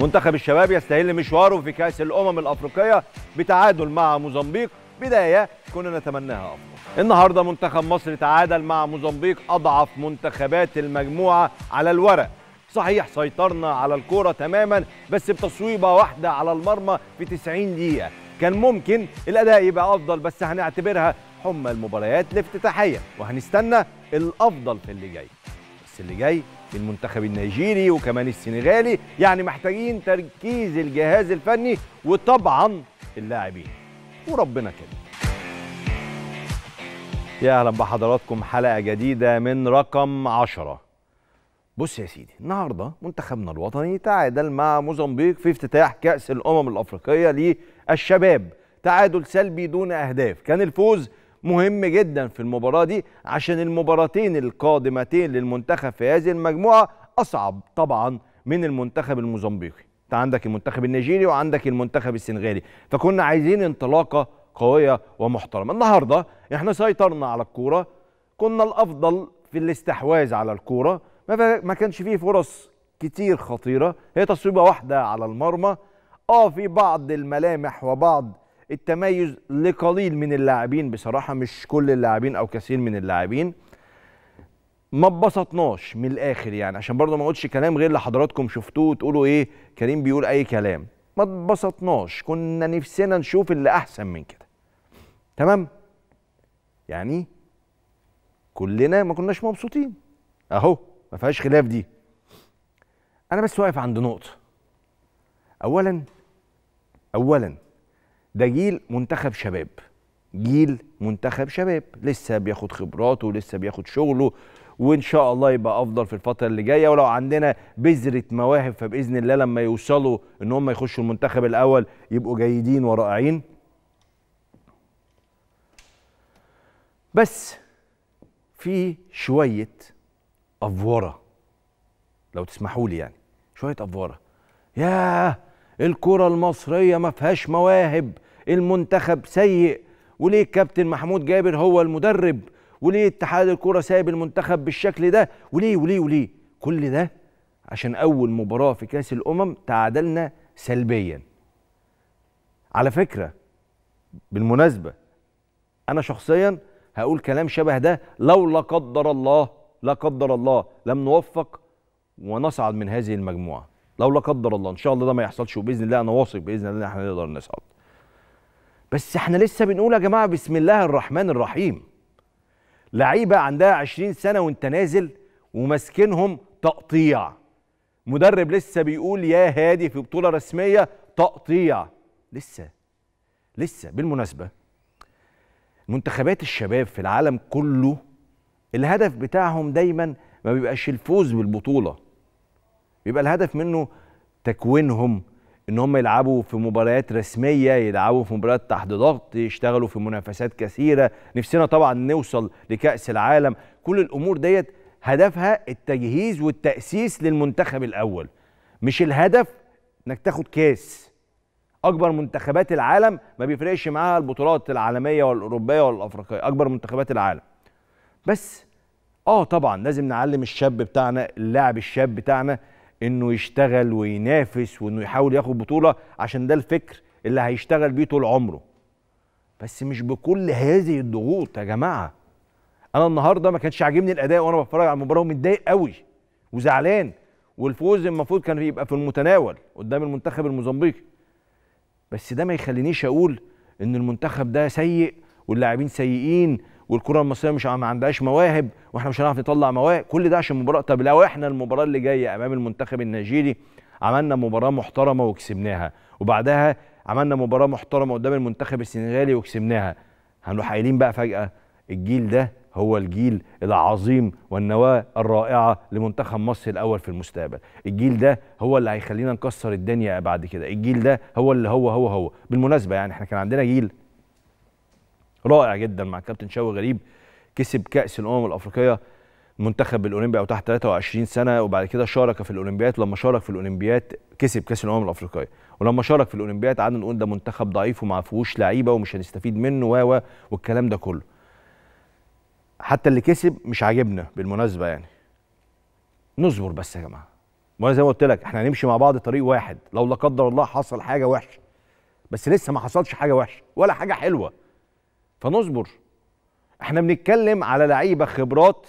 منتخب الشباب يستهل مشواره في كأس الأمم الأفريقية بتعادل مع موزمبيق، بداية كنا نتمناها أفضل. النهارده منتخب مصر تعادل مع موزمبيق، أضعف منتخبات المجموعة على الورق. صحيح سيطرنا على الكرة تماما، بس بتصويبة واحدة على المرمى في 90 دقيقة كان ممكن الأداء يبقى أفضل، بس هنعتبرها حمى المباريات الافتتاحية وهنستنى الأفضل في اللي جاي. بس اللي جاي المنتخب النيجيري وكمان السنغالي، يعني محتاجين تركيز الجهاز الفني وطبعا اللاعبين وربنا كده. يا أهلا بحضراتكم حلقة جديدة من رقم 10. بص يا سيدي، النهارده منتخبنا الوطني تعادل مع موزمبيق في افتتاح كأس الأمم الأفريقية للشباب، تعادل سلبي دون أهداف. كان الفوز مهم جدا في المباراة دي عشان المباراتين القادمتين للمنتخب في هذه المجموعة أصعب طبعا من المنتخب الموزمبيقي. انت عندك المنتخب النيجيري وعندك المنتخب السنغالي، فكنا عايزين انطلاقة قوية ومحترمة. النهارده احنا سيطرنا على الكورة، كنا الأفضل في الاستحواذ على الكورة، ما كانش فيه فرص كتير خطيرة، هي تصويبة واحدة على المرمى، في بعض الملامح وبعض التميز لقليل من اللاعبين، بصراحة مش كل اللاعبين أو كثير من اللاعبين. ما اتبسطناش من الآخر، يعني عشان برضه ما اقولش كلام غير لحضراتكم شفتوه وتقولوا إيه كريم بيقول أي كلام. ما اتبسطناش، كنا نفسنا نشوف اللي أحسن من كده. تمام؟ يعني كلنا ما كناش مبسوطين، أهو ما فيهاش خلاف دي. أنا بس واقف عند نقطة. أولاً ده جيل منتخب شباب، لسه بياخد خبراته ولسه بياخد شغله، وإن شاء الله يبقى أفضل في الفترة اللي جاية. ولو عندنا بذرة مواهب فبإذن الله لما يوصلوا إن هم يخشوا المنتخب الأول يبقوا جيدين ورائعين. بس في شوية أفوارة، لو تسمحوا لي، يعني شوية أفوارة. ياه الكرة المصرية ما فيهاش مواهب، المنتخب سيء، وليه الكابتن محمود جابر هو المدرب، وليه اتحاد الكرة سايب المنتخب بالشكل ده، وليه وليه وليه كل ده؟ عشان أول مباراة في كأس الأمم تعادلنا سلبيا. على فكرة بالمناسبة أنا شخصيا هقول كلام شبه ده لو لا قدر الله لم نوفق ونصعد من هذه المجموعة، لو لا قدر الله. ان شاء الله ده ما يحصلش، وباذن الله انا واثق باذن الله ان احنا نقدر نصعد. بس احنا لسه بنقول يا جماعه بسم الله الرحمن الرحيم، لعيبه عندها 20 سنه وانت نازل وماسكينهم تقطيع، مدرب لسه بيقول يا هادي في بطوله رسميه تقطيع. لسه بالمناسبه منتخبات الشباب في العالم كله الهدف بتاعهم دايما ما بيبقاش الفوز بالبطوله، بيبقى الهدف منه تكوينهم، ان هم يلعبوا في مباريات رسميه، يلعبوا في مباريات تحت ضغط، يشتغلوا في منافسات كثيره. نفسنا طبعا نوصل لكأس العالم، كل الامور ديت هدفها التجهيز والتأسيس للمنتخب الاول، مش الهدف انك تاخد كاس. اكبر منتخبات العالم ما بيفرقش معاها البطولات العالميه والاوروبيه والافريقيه، اكبر منتخبات العالم. بس طبعا لازم نعلم الشاب بتاعنا، اللاعب الشاب بتاعنا، انه يشتغل وينافس وانه يحاول ياخد بطولة، عشان ده الفكر اللي هيشتغل بيه طول عمره. بس مش بكل هذه الضغوط يا جماعة. انا النهاردة ما كانش عاجبني الاداء وانا بتفرج على المباراة، ومتضايق قوي وزعلان، والفوز المفروض كان يبقى في المتناول قدام المنتخب الموزمبيقي. بس ده ما يخلينيش اقول ان المنتخب ده سيء واللاعبين سيئين والكرة المصرية مش ما عندهاش مواهب واحنا مش هنعرف نطلع مواهب، كل ده عشان مباراة. طب لو احنا المباراة اللي جاية امام المنتخب النيجيري عملنا مباراة محترمة وكسبناها، وبعدها عملنا مباراة محترمة قدام المنتخب السنغالي وكسبناها، هنروح قايلين بقى فجأة الجيل ده هو الجيل العظيم والنواة الرائعة لمنتخب مصر الأول في المستقبل، الجيل ده هو اللي هيخلينا نكسر الدنيا بعد كده، الجيل ده هو اللي هو. بالمناسبة يعني احنا كان عندنا جيل رائع جدا مع كابتن شوقي غريب، كسب كأس الأمم الأفريقية منتخب الأولمبي أو تحت 23 سنة، وبعد كده شارك في الأولمبيات، لما شارك في الأولمبيات كسب كأس الأمم الأفريقية، ولما شارك في الأولمبيات قعدنا نقول ده منتخب ضعيف وما فيهوش لعيبة ومش هنستفيد منه والكلام ده كله. حتى اللي كسب مش عاجبنا بالمناسبة، يعني نصبر بس يا جماعة، ما زي ما قلت لك احنا هنمشي مع بعض طريق واحد، لو لا قدر الله حصل حاجه وحشه، بس لسه ما حصلش حاجه وحشه ولا حاجه حلوه، فنصبر. احنا بنتكلم على لعيبه خبرات،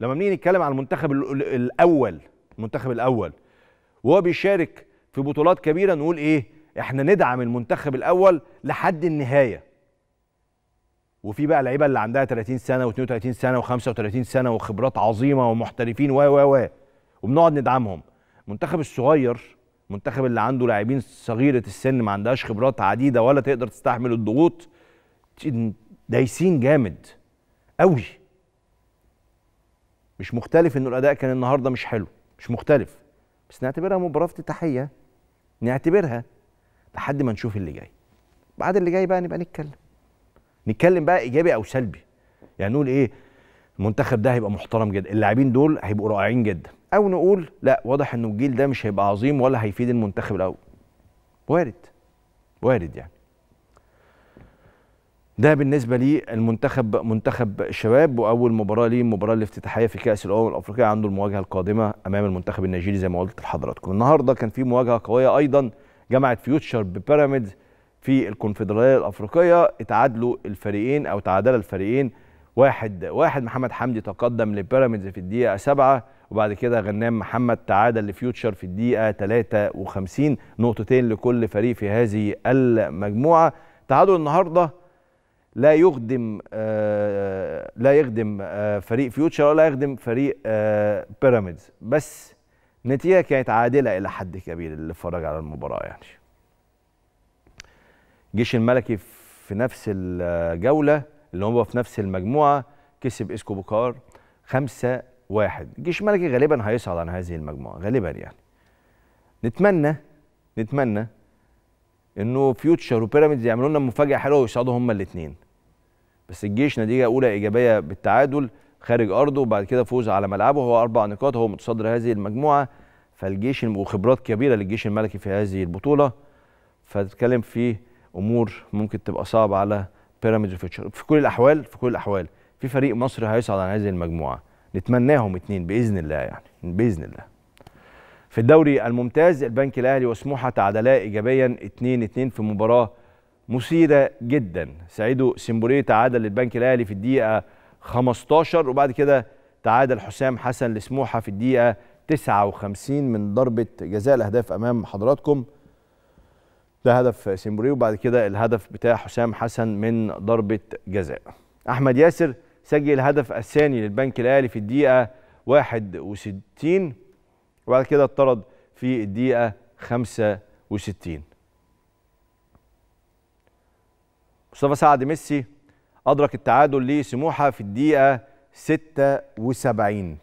لما بنيجي نتكلم على المنتخب الاول، المنتخب الاول وهو بيشارك في بطولات كبيره نقول ايه؟ احنا ندعم المنتخب الاول لحد النهايه. وفي بقى لعيبه اللي عندها 30 سنه و32 سنه و35 سنه وخبرات عظيمه ومحترفين و وبنقعد ندعمهم. المنتخب الصغير، المنتخب اللي عنده لاعبين صغيره السن ما عندهاش خبرات عديده ولا تقدر تستحمل الضغوط، دايسين جامد قوي. مش مختلف انه الاداء كان النهارده مش حلو، مش مختلف، بس نعتبرها مباراه افتتاحيه، نعتبرها لحد ما نشوف اللي جاي. بعد اللي جاي بقى نبقى نتكلم بقى ايجابي او سلبي، يعني نقول ايه المنتخب ده هيبقى محترم جدا، اللاعبين دول هيبقوا رائعين جدا، او نقول لا واضح انه الجيل ده مش هيبقى عظيم ولا هيفيد المنتخب الاول. وارد، وارد يعني. ده بالنسبه للمنتخب، منتخب الشباب، واول مباراه ليه، المباراه الافتتاحيه في كاس الامم الافريقيه، عنده المواجهه القادمه امام المنتخب النيجيري زي ما قلت لحضراتكم. النهارده كان في مواجهه قويه ايضا، جمعت فيوتشر ببيراميدز في الكونفدراليه الافريقيه، اتعادلوا الفريقين او تعادل الفريقين 1-1. محمد حمدي تقدم لبيراميدز في الدقيقه 7، وبعد كده غنام محمد تعادل لفيوتشر في الدقيقه 53، نقطتين لكل فريق في هذه المجموعه. تعادل النهارده لا يخدم فريق فيوتشر ولا يخدم فريق بيراميدز، بس النتيجه كانت عادله الى حد كبير اللي اتفرج على المباراه يعني. جيش الملكي في نفس الجوله اللي هم في نفس المجموعه كسب اسكو بوكار 5-1. جيش الملكي غالبا هيصعد عن هذه المجموعه غالبا يعني. نتمنى انه فيوتشر وبيراميدز يعملوا لنا مفاجاه حلوه ويصعدوا هما الاثنين. بس الجيش نتيجه اولى ايجابيه بالتعادل خارج ارضه، وبعد كده فوز على ملعبه، هو 4 نقاط، هو متصدر هذه المجموعه. فالجيش وخبرات كبيره للجيش الملكي في هذه البطوله، فتتكلم في امور ممكن تبقى صعبه على بيراميدز وفيوتشر. في كل الاحوال، في كل الاحوال في فريق مصري هيصعد عن هذه المجموعه، نتمناهم اثنين باذن الله يعني، باذن الله. في الدوري الممتاز، البنك الأهلي وسموحة تعادلا إيجابيا 2-2 في مباراة مثيرة جدا. سعيدو سمبوريه تعادل للبنك الأهلي في الدقيقة 15، وبعد كده تعادل حسام حسن لسموحة في الدقيقة 59 من ضربة جزاء. الأهداف أمام حضراتكم، ده هدف سمبوريه، وبعد كده الهدف بتاع حسام حسن من ضربة جزاء. أحمد ياسر سجل الهدف الثاني للبنك الأهلي في الدقيقة 61، وبعد كده اتطرد في الدقيقة 65. مصطفى سعد ميسي أدرك التعادل لسموحة في الدقيقة 76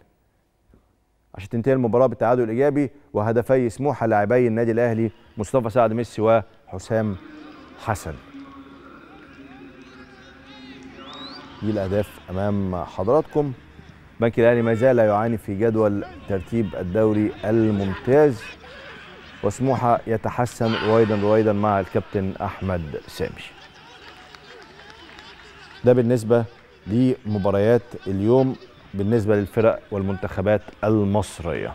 عشان تنتهي المباراة بتعادل إيجابي وهدفي سموحة لاعبي النادي الأهلي مصطفى سعد ميسي وحسام حسن. دي الأهداف أمام حضراتكم. البنك الاهلي ما زال يعاني في جدول ترتيب الدوري الممتاز، وسموحه يتحسن رويدا رويدا مع الكابتن احمد سامي. ده بالنسبه لمباريات اليوم بالنسبه للفرق والمنتخبات المصريه.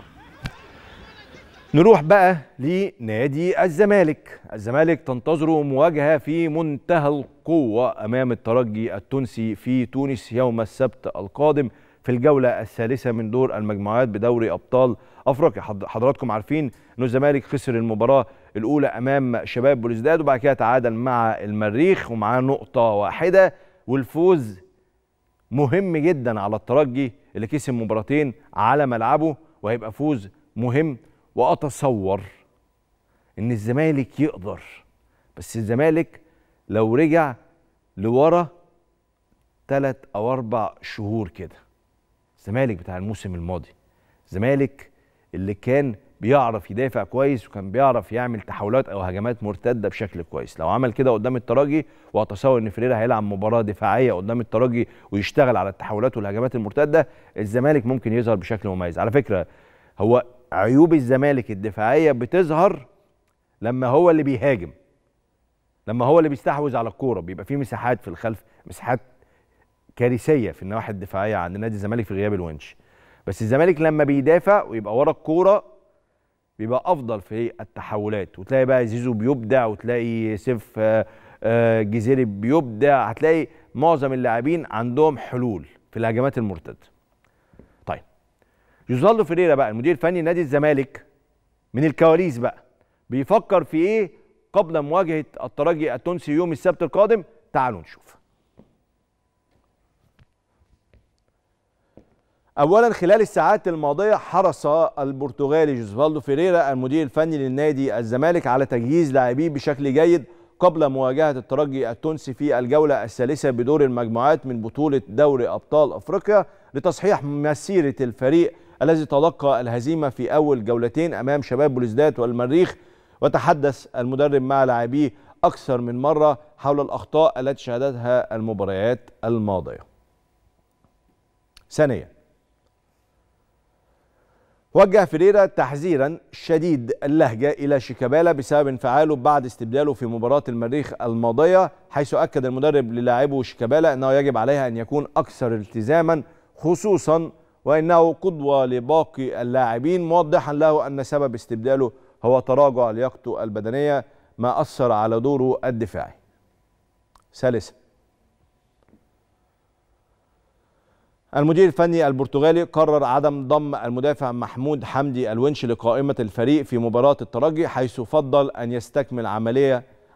نروح بقى لنادي الزمالك. الزمالك تنتظره مواجهه في منتهى القوه امام الترجي التونسي في تونس يوم السبت القادم في الجولة الثالثة من دور المجموعات بدوري أبطال أفريقيا. حضراتكم عارفين أن الزمالك خسر المباراة الأولى أمام شباب بلوزداد، وبعد كده تعادل مع المريخ ومعاه 1 نقطة، والفوز مهم جدا على الترجي اللي كسب 2 مباراتين على ملعبه، وهيبقى فوز مهم. وأتصور أن الزمالك يقدر، بس الزمالك لو رجع لورا 3 أو 4 شهور كده، الزمالك بتاع الموسم الماضي، الزمالك اللي كان بيعرف يدافع كويس وكان بيعرف يعمل تحولات او هجمات مرتده بشكل كويس، لو عمل كده قدام الترجي، واتصور ان فيريرا هيلعب مباراه دفاعيه قدام الترجي ويشتغل على التحولات والهجمات المرتده، الزمالك ممكن يظهر بشكل مميز. على فكره هو عيوب الزمالك الدفاعيه بتظهر لما هو اللي بيهاجم، لما هو اللي بيستحوذ على الكوره، بيبقى في مساحات في الخلف، مساحات كارثيه في النواحي الدفاعيه عند نادي الزمالك في غياب الونش. بس الزمالك لما بيدافع ويبقى ورا الكوره بيبقى افضل في التحولات، وتلاقي بقى زيزو بيبدع، وتلاقي سيف جزيري بيبدع، هتلاقي معظم اللاعبين عندهم حلول في الهجمات المرتده. طيب جوزفالدو فيريرا بقى المدير الفني نادي الزمالك من الكواليس بقى بيفكر في ايه قبل مواجهه الترجي التونسي يوم السبت القادم؟ تعالوا نشوف. اولا خلال الساعات الماضيه حرص البرتغالي جوزفالدو فيريرا المدير الفني للنادي الزمالك على تجهيز لاعبيه بشكل جيد قبل مواجهه الترجي التونسي في الجوله الثالثه بدور المجموعات من بطوله دوري ابطال افريقيا لتصحيح مسيره الفريق الذي تلقى الهزيمه في اول جولتين امام شباب بلوزداد والمريخ. وتحدث المدرب مع لاعبيه اكثر من مره حول الاخطاء التي شهدتها المباريات الماضيه. ثانيا وجه فيريرا تحذيرا شديد اللهجة إلى شيكابالا بسبب انفعاله بعد استبداله في مباراة المريخ الماضية، حيث أكد المدرب للاعبه شيكابالا أنه يجب عليه أن يكون أكثر التزاما خصوصا وأنه قدوة لباقي اللاعبين، موضحا له أن سبب استبداله هو تراجع لياقته البدنية ما أثر على دوره الدفاعي. ثالثا المدير الفني البرتغالي قرر عدم ضم المدافع محمود حمدي الونش لقائمة الفريق في مباراة الترجي، حيث فضل أن يستكمل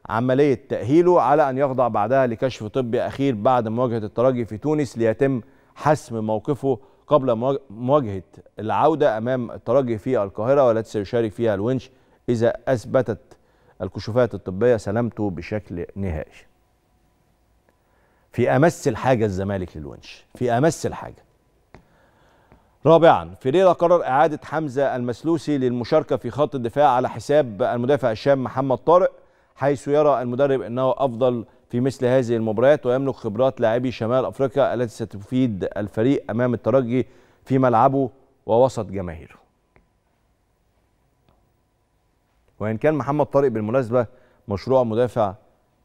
عملية تأهيله على أن يخضع بعدها لكشف طبي أخير بعد مواجهة الترجي في تونس ليتم حسم موقفه قبل مواجهة العودة أمام الترجي في القاهرة والتي سيشارك فيها الونش إذا أثبتت الكشوفات الطبية سلامته بشكل نهائي. في أمس الحاجة الزمالك للونش، في أمس الحاجة. رابعا فيريرا قرر إعادة حمزة المسلوسي للمشاركة في خط الدفاع على حساب المدافع الشام محمد طارق، حيث يرى المدرب أنه أفضل في مثل هذه المباريات ويملك خبرات لاعبي شمال أفريقيا التي ستفيد الفريق أمام الترجي في ملعبه ووسط جماهيره. وإن كان محمد طارق بالمناسبة مشروع مدافع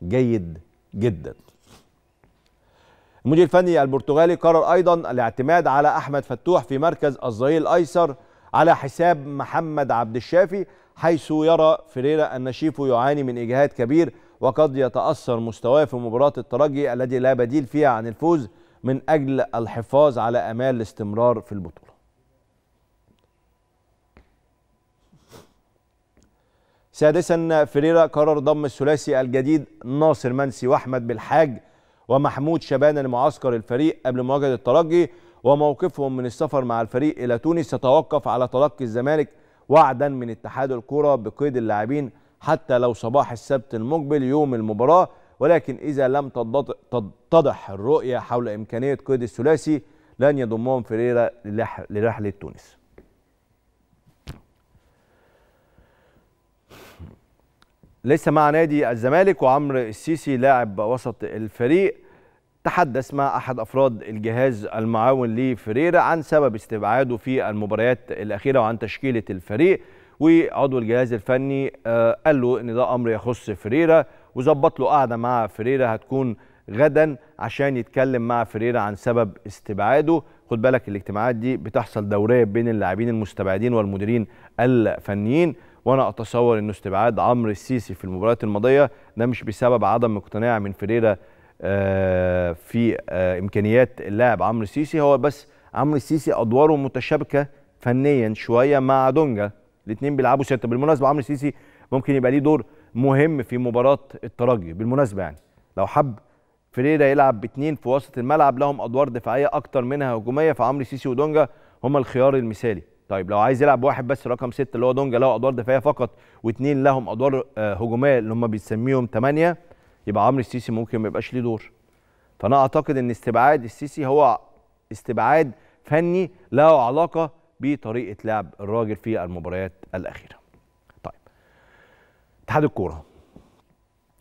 جيد جدا. المدير الفني البرتغالي قرر أيضا الاعتماد على أحمد فتوح في مركز الظهير الأيسر على حساب محمد عبد الشافي، حيث يرى فيريرا أن شيفو يعاني من إجهاد كبير وقد يتأثر مستواه في مباراة الترجي التي لا بديل فيها عن الفوز من أجل الحفاظ على أمال الاستمرار في البطولة. سادسا فيريرا قرر ضم الثلاثي الجديد ناصر منسي وأحمد بالحاج ومحمود شبانة لمعسكر الفريق قبل مواجهة الترجي، وموقفهم من السفر مع الفريق إلى تونس ستوقف على تلقي الزمالك وعدا من اتحاد الكرة بقيد اللاعبين حتى لو صباح السبت المقبل يوم المباراة، ولكن إذا لم تتضح الرؤية حول إمكانية قيد الثلاثي لن يضمهم فيريرا لرحلة تونس. لسه مع نادي الزمالك وعمرو السيسي لاعب وسط الفريق تحدث مع أحد أفراد الجهاز المعاون لفيريرا عن سبب استبعاده في المباريات الأخيرة وعن تشكيلة الفريق، وعضو الجهاز الفني قال له إن ده أمر يخص فيريرا وظبط له قعدة مع فيريرا هتكون غدا عشان يتكلم مع فيريرا عن سبب استبعاده. خد بالك الاجتماعات دي بتحصل دورية بين اللاعبين المستبعدين والمديرين الفنيين، وانا اتصور انه استبعاد عمرو السيسي في المباريات الماضيه ده مش بسبب عدم اقتناع من فيريرا في امكانيات اللاعب عمرو السيسي، هو بس عمرو السيسي ادواره متشابكه فنيا شويه مع دونجا، الاثنين بيلعبوا سته. بالمناسبه عمرو السيسي ممكن يبقى ليه دور مهم في مباراه الترجي بالمناسبه، يعني لو حب فيريرا يلعب باثنين في وسط الملعب لهم ادوار دفاعيه اكتر منها هجوميه فعمرو السيسي ودونجا هما الخيار المثالي. طيب لو عايز يلعب واحد بس رقم 6 اللي هو دونجا له ادوار دفاعيه فقط واثنين لهم ادوار هجوميه اللي هم بيسميهم 8 يبقى عمرو السيسي ممكن ما يبقاش ليه دور. فانا اعتقد ان استبعاد السيسي هو استبعاد فني له علاقه بطريقه لعب الراجل في المباريات الاخيره. طيب اتحاد الكوره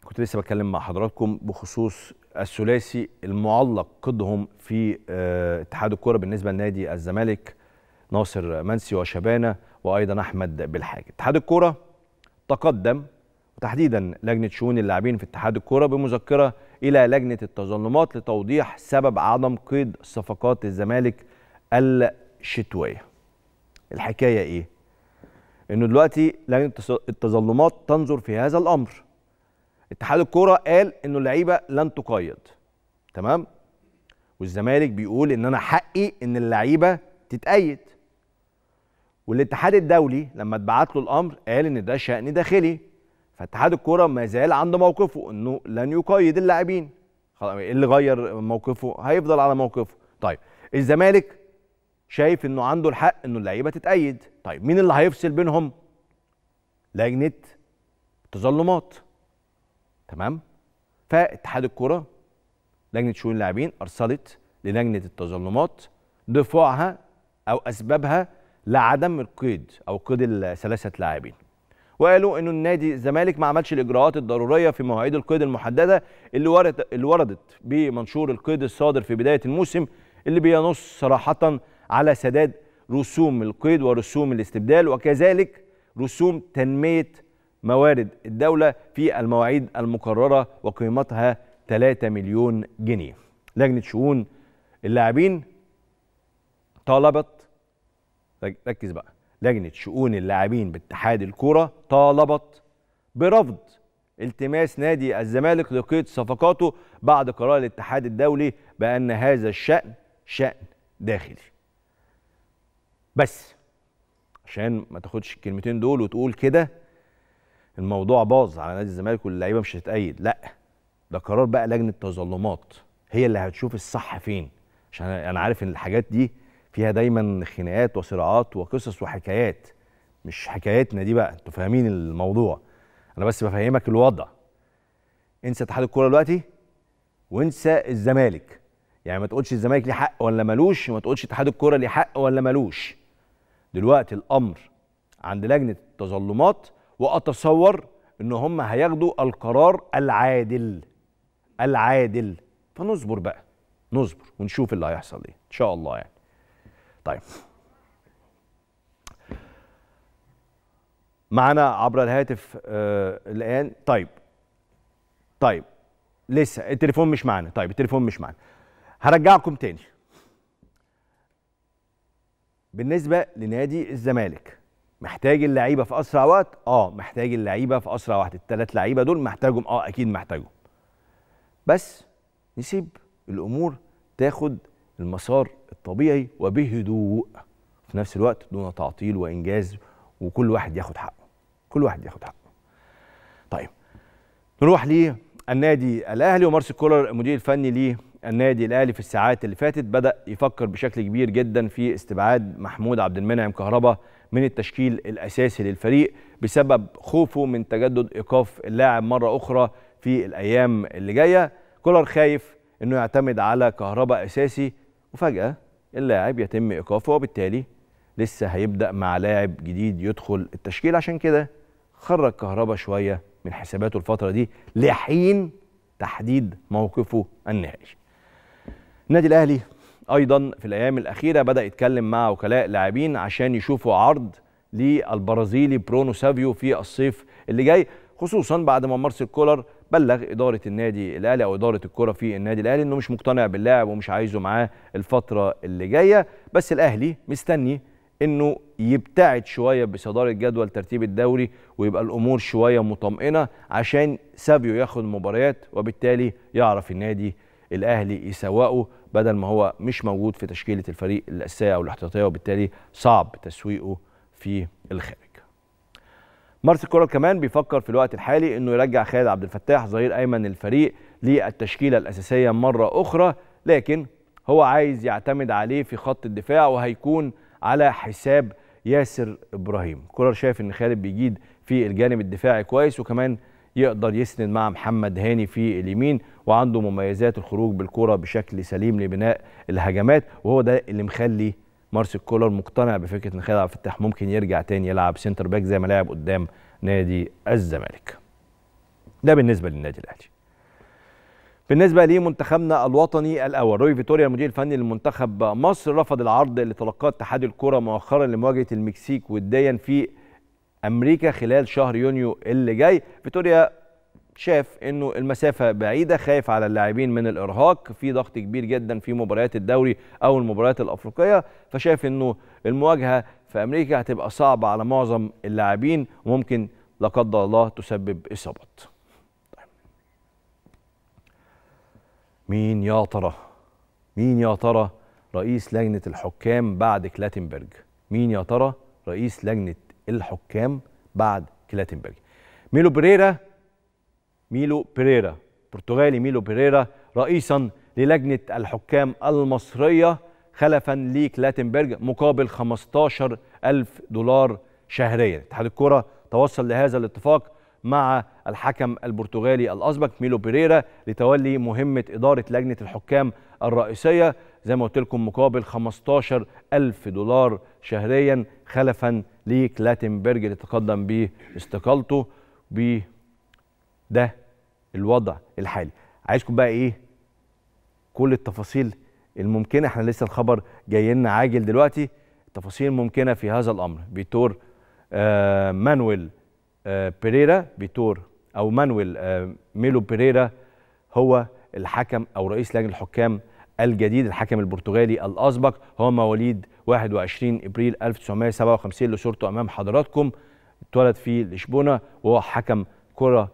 كنت لسه بتكلم مع حضراتكم بخصوص الثلاثي المعلق قدهم في اتحاد الكوره بالنسبه لنادي الزمالك ناصر منسي وشبانه وايضا احمد بالحاج. اتحاد الكوره تقدم وتحديدا لجنه شؤون اللاعبين في اتحاد الكوره بمذكره الى لجنه التظلمات لتوضيح سبب عدم قيد صفقات الزمالك الشتويه. الحكايه ايه؟ انه دلوقتي لجنه التظلمات تنظر في هذا الامر. اتحاد الكوره قال انه اللعيبه لن تقيد، تمام؟ والزمالك بيقول ان انا حقي ان اللعيبه تتقيد. والاتحاد الدولي لما اتبعت له الامر قال ان ده شأن داخلي، فاتحاد الكوره ما زال عنده موقفه انه لن يقيد اللاعبين. اللي غير موقفه هيفضل على موقفه. طيب الزمالك شايف انه عنده الحق انه اللعيبه تتقيد، طيب مين اللي هيفصل بينهم؟ لجنه التظلمات، تمام؟ فاتحاد الكوره لجنه شؤون اللاعبين ارسلت للجنه التظلمات دفاعها او اسبابها لعدم القيد او قيد الثلاثه لاعبين، وقالوا انه النادي الزمالك ما عملش الاجراءات الضروريه في مواعيد القيد المحدده اللي وردت بمنشور القيد الصادر في بدايه الموسم، اللي بينص صراحه على سداد رسوم القيد ورسوم الاستبدال وكذلك رسوم تنميه موارد الدوله في المواعيد المقرره وقيمتها 3 مليون جنيه. لجنه شؤون اللاعبين طالبت، ركز بقى، لجنه شؤون اللاعبين باتحاد الكوره طالبت برفض التماس نادي الزمالك لقيد صفقاته بعد قرار الاتحاد الدولي بان هذا الشأن شأن داخلي. بس عشان ما تاخدش الكلمتين دول وتقول كده الموضوع باظ على نادي الزمالك واللعيبه مش هتتأيد، لا، ده قرار بقى لجنه تظلمات هي اللي هتشوف الصح فين، عشان انا عارف ان الحاجات دي فيها دايما خناقات وصراعات وقصص وحكايات، مش حكاياتنا دي بقى، انتوا فاهمين الموضوع، انا بس بفهمك الوضع. انسى اتحاد الكوره دلوقتي وانسى الزمالك، يعني ما تقولش الزمالك ليه حق ولا مالوش، وما تقولش اتحاد الكوره ليه حق ولا مالوش. دلوقتي الامر عند لجنه التظلمات، واتصور ان هم هياخدوا القرار العادل، فنصبر بقى، نصبر ونشوف اللي هيحصل ايه ان شاء الله يعني. طيب معنا عبر الهاتف الان. طيب لسه التليفون مش معنا، هرجعكم تاني. بالنسبه لنادي الزمالك محتاج اللعيبه في اسرع وقت، محتاج اللعيبه في اسرع وقت، الثلاث لعيبه دول محتاجهم، اكيد محتاجهم، بس نسيب الامور تاخد المسار الطبيعي وبهدوء، في نفس الوقت دون تعطيل وانجاز، وكل واحد ياخد حقه، طيب نروح للنادي الاهلي. ومارس كولر المدير الفني للنادي الاهلي في الساعات اللي فاتت بدا يفكر بشكل كبير جدا في استبعاد محمود عبد المنعم كهربا من التشكيل الاساسي للفريق بسبب خوفه من تجدد ايقاف اللاعب مره اخرى في الايام اللي جايه. كولر خايف انه يعتمد على كهربا اساسي وفجأة اللاعب يتم إيقافه، وبالتالي لسه هيبدأ مع لاعب جديد يدخل التشكيل، عشان كده خرج كهربا شوية من حساباته الفترة دي لحين تحديد موقفه النهائي. النادي الأهلي أيضا في الأيام الأخيرة بدأ يتكلم مع وكلاء لاعبين عشان يشوفوا عرض للبرازيلي برونو سافيو في الصيف اللي جاي، خصوصا بعد ما مارسيل كولر بلغ إدارة النادي الأهلي أو إدارة الكرة في النادي الأهلي إنه مش مقتنع باللاعب ومش عايزه معاه الفترة اللي جاية. بس الأهلي مستني إنه يبتعد شوية بصدارة جدول ترتيب الدوري ويبقى الأمور شوية مطمئنة عشان سافيو ياخد مباريات، وبالتالي يعرف النادي الأهلي يسوقه بدل ما هو مش موجود في تشكيلة الفريق الأساسية أو الاحتياطية، وبالتالي صعب تسويقه في الخارج. مارس كولر كمان بيفكر في الوقت الحالي انه يرجع خالد عبد الفتاح ظهير ايمن الفريق للتشكيله الاساسيه مره اخرى، لكن هو عايز يعتمد عليه في خط الدفاع وهيكون على حساب ياسر ابراهيم. كولر شايف ان خالد بيجيد في الجانب الدفاعي كويس، وكمان يقدر يسند مع محمد هاني في اليمين، وعنده مميزات الخروج بالكره بشكل سليم لبناء الهجمات، وهو ده اللي مخلي مارسيل كولر مقتنع بفكره ان خالد عبد الفتاح ممكن يرجع تاني يلعب سنتر باك زي ما لعب قدام نادي الزمالك. ده بالنسبه للنادي الاهلي. بالنسبه لمنتخبنا الوطني الاول، روي فيتوريا المدير الفني لمنتخب مصر رفض العرض اللي تلقاه اتحاد الكره مؤخرا لمواجهه المكسيك وديا في امريكا خلال شهر يونيو اللي جاي. فيتوريا شاف انه المسافه بعيده، خايف على اللاعبين من الارهاق، في ضغط كبير جدا في مباريات الدوري او المباريات الافريقيه، فشاف انه المواجهه في أمريكا هتبقى صعبة على معظم اللاعبين وممكن لا قدر الله تسبب إصابات. طيب. مين يا ترى رئيس لجنة الحكام بعد كلاتنبرج؟ ميلو بيريرا، برتغالي ميلو بيريرا رئيسا للجنة الحكام المصرية خلفا لكلاتنبرج مقابل 15,000 دولار شهريا. اتحاد الكرة توصل لهذا الاتفاق مع الحكم البرتغالي الأسبق ميلو بيريرا لتولي مهمة إدارة لجنة الحكام الرئيسية زي ما قلت لكم مقابل 15,000 دولار شهريا خلفا لكلاتنبرج اللي تقدم به استقالته. بده الوضع الحالي. عايزكم بقى ايه كل التفاصيل الممكنه، احنا لسه الخبر جاي لنا عاجل دلوقتي، التفاصيل الممكنه في هذا الامر. فيتور مانويل بيريرا، ميلو بيريرا هو الحكم او رئيس لجنه الحكام الجديد. الحكم البرتغالي الاسبق هو مواليد 21 ابريل 1957 اللي صورته امام حضراتكم، اتولد في لشبونه وهو حكم كرة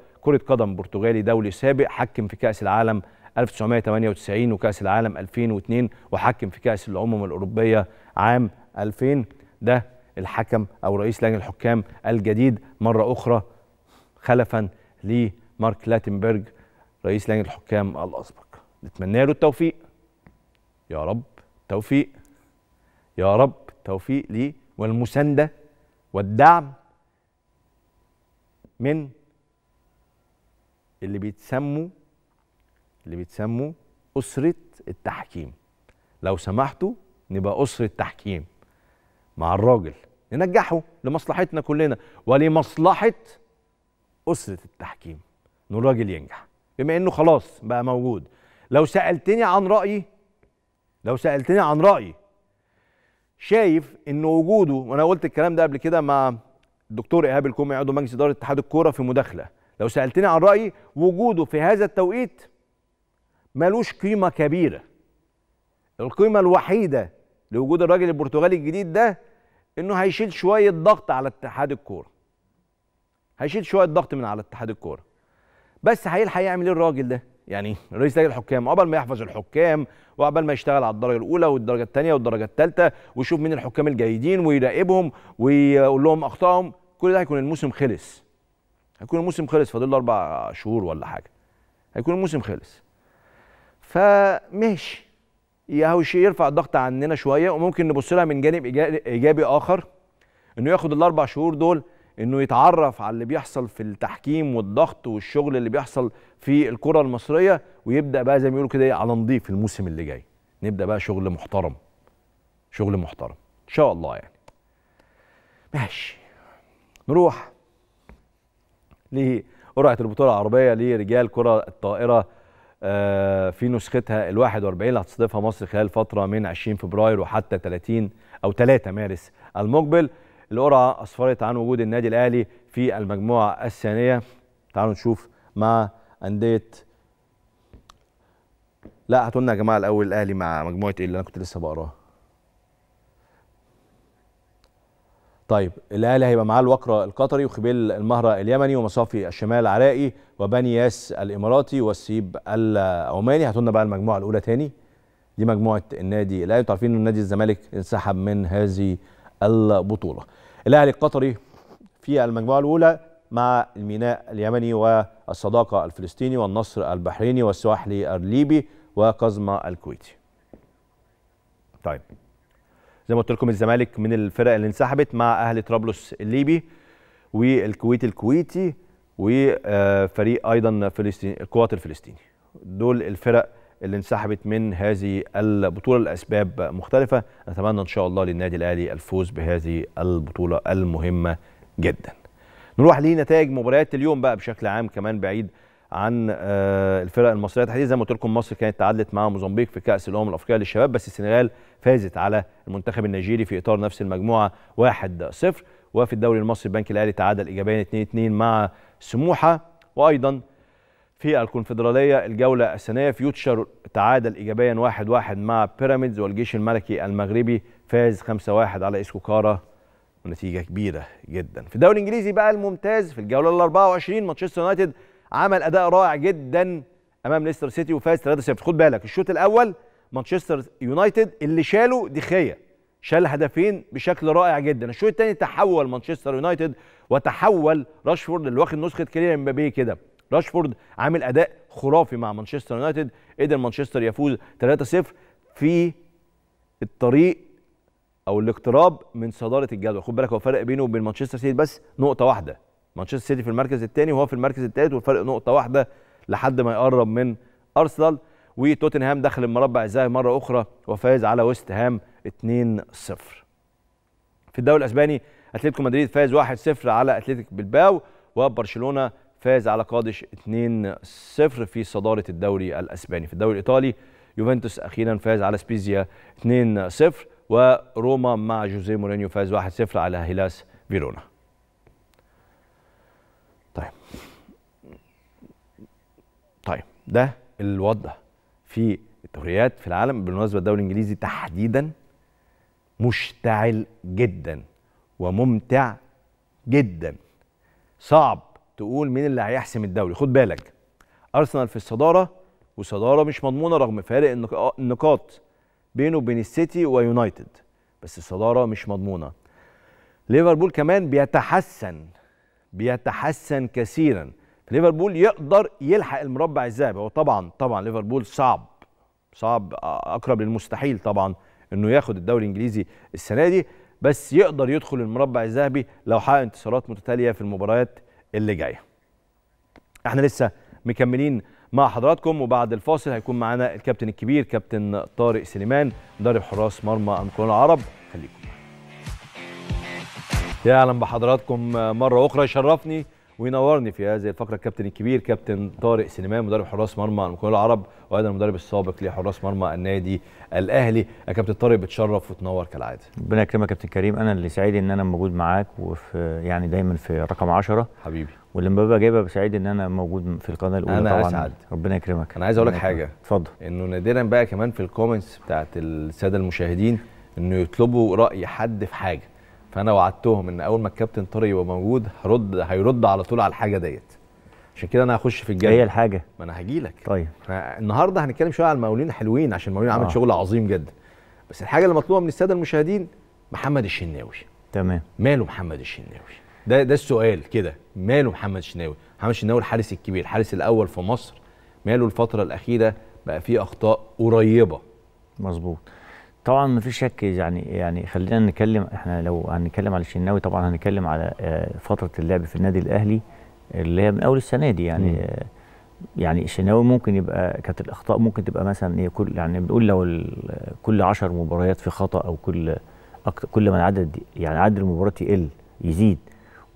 قدم برتغالي دولي سابق، حكم في كأس العالم 1998 وكأس العالم 2002 وحكم في كأس الأمم الأوروبية عام 2000. ده الحكم أو رئيس لجنة الحكام الجديد مرة أخرى خلفا لمارك لاتنبرج رئيس لجنة الحكام الأسبق. نتمنى له التوفيق يا رب، توفيق ليه والمساندة والدعم من اللي بيتسموا أسرة التحكيم. لو سمحتوا نبقى أسرة تحكيم مع الراجل، ننجحه لمصلحتنا كلنا ولمصلحة أسرة التحكيم، إن الراجل ينجح بما إنه خلاص بقى موجود. لو سألتني عن رأيي شايف إن وجوده، وأنا قلت الكلام ده قبل كده مع الدكتور إيهاب الكومي عضو مجلس إدارة اتحاد الكورة في مداخلة، لو سألتني عن رأيي وجوده في هذا التوقيت ملوش قيمة كبيرة. القيمة الوحيدة لوجود الراجل البرتغالي الجديد ده إنه هيشيل شوية ضغط على اتحاد الكورة. هيشيل شوية ضغط من على اتحاد الكورة. بس هيلحق يعمل إيه الراجل ده؟ يعني رئيس لجنة الحكام عقبال ما يحفظ الحكام وعقبال ما يشتغل على الدرجة الأولى والدرجة الثانية والدرجة الثالثة ويشوف مين الحكام الجيدين ويراقبهم ويقول لهم أخطائهم، كل ده هيكون الموسم خلص. فاضل له 4 شهور ولا حاجه، هيكون الموسم خلص. فماشي يرفع الضغط عننا شويه، وممكن نبص لها من جانب ايجابي اخر، انه ياخد ال4 شهور دول انه يتعرف على اللي بيحصل في التحكيم والضغط والشغل اللي بيحصل في الكره المصريه، ويبدا بقى زي ما بيقولوا كده على نضيف الموسم اللي جاي، نبدا بقى شغل محترم، ان شاء الله يعني. ماشي نروح لقرعة البطولة العربية لرجال كرة الطائرة في نسختها ال41 اللي هتستضيفها مصر خلال فترة من 20 فبراير وحتى 3 مارس المقبل. القرعة أسفرت عن وجود النادي الأهلي في المجموعة الثانية. تعالوا نشوف مع أندية، لا هاتوا لنا يا جماعة الأول الأهلي مع مجموعة إيه اللي أنا كنت لسه بقراها. طيب الاهلي هيبقى معاه الوقرة القطري وخبيل المهرة اليمني ومصافي الشمال العراقي وبني ياس الاماراتي والسيب العماني. هاتوا لنا بقى المجموعة الأولى تاني، دي مجموعة النادي الأهلي. انتوا عارفين ان نادي الزمالك انسحب من هذه البطولة. الاهلي القطري في المجموعة الأولى مع الميناء اليمني والصداقة الفلسطيني والنصر البحريني والسواحلي الليبي وقزمة الكويتي. طيب زي ما قلت لكم الزمالك من الفرق اللي انسحبت مع اهلي طرابلس الليبي والكويت الكويتي وفريق ايضا فلسطين القوات الفلسطيني. دول الفرق اللي انسحبت من هذه البطوله لاسباب مختلفه. نتمنى ان شاء الله للنادي الاهلي الفوز بهذه البطوله المهمه جدا. نروح لنتائج مباريات اليوم بقى بشكل عام كمان بعيد عن الفرق المصريه تحديدا. زي ما قلت لكم مصر كانت تعادلت مع موزمبيق في كاس الامم الافريقيه للشباب، بس السنغال فازت على المنتخب النيجيري في اطار نفس المجموعه 1-0. وفي الدوري المصري البنك الاهلي تعادل ايجابيا 2-2 مع سموحه. وايضا في الكونفدراليه الجوله الثانيه فيوتشر تعادل ايجابيا 1-1 مع بيراميدز، والجيش الملكي المغربي فاز 5-1 على اسكوكارا ونتيجه كبيره جدا. في الدوري الانجليزي بقى الممتاز في الجوله ال 24 مانشستر يونايتد عمل اداء رائع جدا امام ليستر سيتي وفاز 3-0. خد بالك الشوط الاول مانشستر يونايتد اللي شاله دخية، شال هدفين بشكل رائع جدا. الشوط الثاني تحول مانشستر يونايتد وتحول راشفورد اللي واخد نسخه كيليان مبابي كده. راشفورد عامل اداء خرافي مع مانشستر يونايتد، قدر مانشستر يفوز 3-0 في الطريق او الاقتراب من صداره الجدول. خد بالك هو فرق بينه وبين مانشستر سيتي بس نقطه واحده، مانشستر سيتي في المركز الثاني وهو في المركز الثالث والفرق نقطه واحده لحد ما يقرب من ارسنال. وتوتنهام دخل المربع الذهبي مره اخرى وفاز على ويست هام 2-0. في الدوري الاسباني اتلتيكو مدريد فاز 1-0 على اتلتيك بلباو، وبرشلونه فاز على قادش 2-0 في صداره الدوري الاسباني. في الدوري الايطالي يوفنتوس اخيرا فاز على سبيزيا 2-0، وروما مع جوزيه مورينيو فاز 1-0 على هيلاس فيرونا. طيب ده الوضع في الدوريات في العالم. بالمناسبه الدوري الانجليزي تحديدا مشتعل جدا وممتع جدا، صعب تقول مين اللي هيحسم الدوري. خد بالك ارسنال في الصداره، وصداره مش مضمونه رغم فارق النقاط بينه وبين السيتي ويونايتد، بس الصداره مش مضمونه. ليفربول كمان بيتحسن كثيرا. ليفربول يقدر يلحق المربع الذهبي. هو طبعا ليفربول صعب اقرب للمستحيل طبعا انه ياخد الدوري الانجليزي السنه دي، بس يقدر يدخل المربع الذهبي لو حقق انتصارات متتاليه في المباريات اللي جايه. احنا لسه مكملين مع حضراتكم، وبعد الفاصل هيكون معانا الكابتن الكبير كابتن طارق سليمان مدرب حراس مرمى أنقاض العرب. خليكم. يا اهلا بحضراتكم مره اخرى، يشرفني وينورني في هذه الفقره الكابتن الكبير كابتن طارق سليمان مدرب حراس مرمى أنقاض العرب وايضا المدرب السابق لحراس مرمى النادي الاهلي. يا كابتن طارق بتشرف وتنور كالعاده. ربنا يكرمك يا كابتن كريم، انا اللي سعيد ان انا موجود معاك وفي يعني دايما في رقم 10 حبيبي، ولما ببقى جايبها بسعيد ان انا موجود في القناه الاولى. انا طبعا أسعد. ربنا يكرمك. انا عايز اقول لك حاجه، اتفضل. انه نادرا بقى كمان في الكومنتس بتاعت الساده المشاهدين انه يطلبوا راي حد في حاجه، فانا وعدتهم ان اول ما الكابتن طارق يبقى موجود هيرد على طول على الحاجه ديت. عشان كده انا هخش في الجد. هي الحاجه؟ ما انا هجي لك. طيب النهارده هنتكلم شويه على المقاولين حلوين عشان المقاولين عمل شغل عظيم جدا، بس الحاجه اللي مطلوبه من الساده المشاهدين محمد الشناوي. تمام، ماله محمد الشناوي؟ ده السؤال كده، ماله محمد الشناوي؟ محمد الشناوي الحارس الكبير، الحارس الاول في مصر، ماله الفتره الاخيره بقى فيه اخطاء قريبه؟ مظبوط، طبعا مفيش شك. يعني خلينا نتكلم، احنا لو هنتكلم على الشناوي طبعا هنتكلم على فتره اللعب في النادي الاهلي اللي هي من اول السنه دي. يعني الشناوي ممكن يبقى كانت الاخطاء ممكن تبقى مثلا هي كل يعني بنقول لو كل 10 مباريات في خطا، او كل ما العدد يعني عدد المباريات يزيد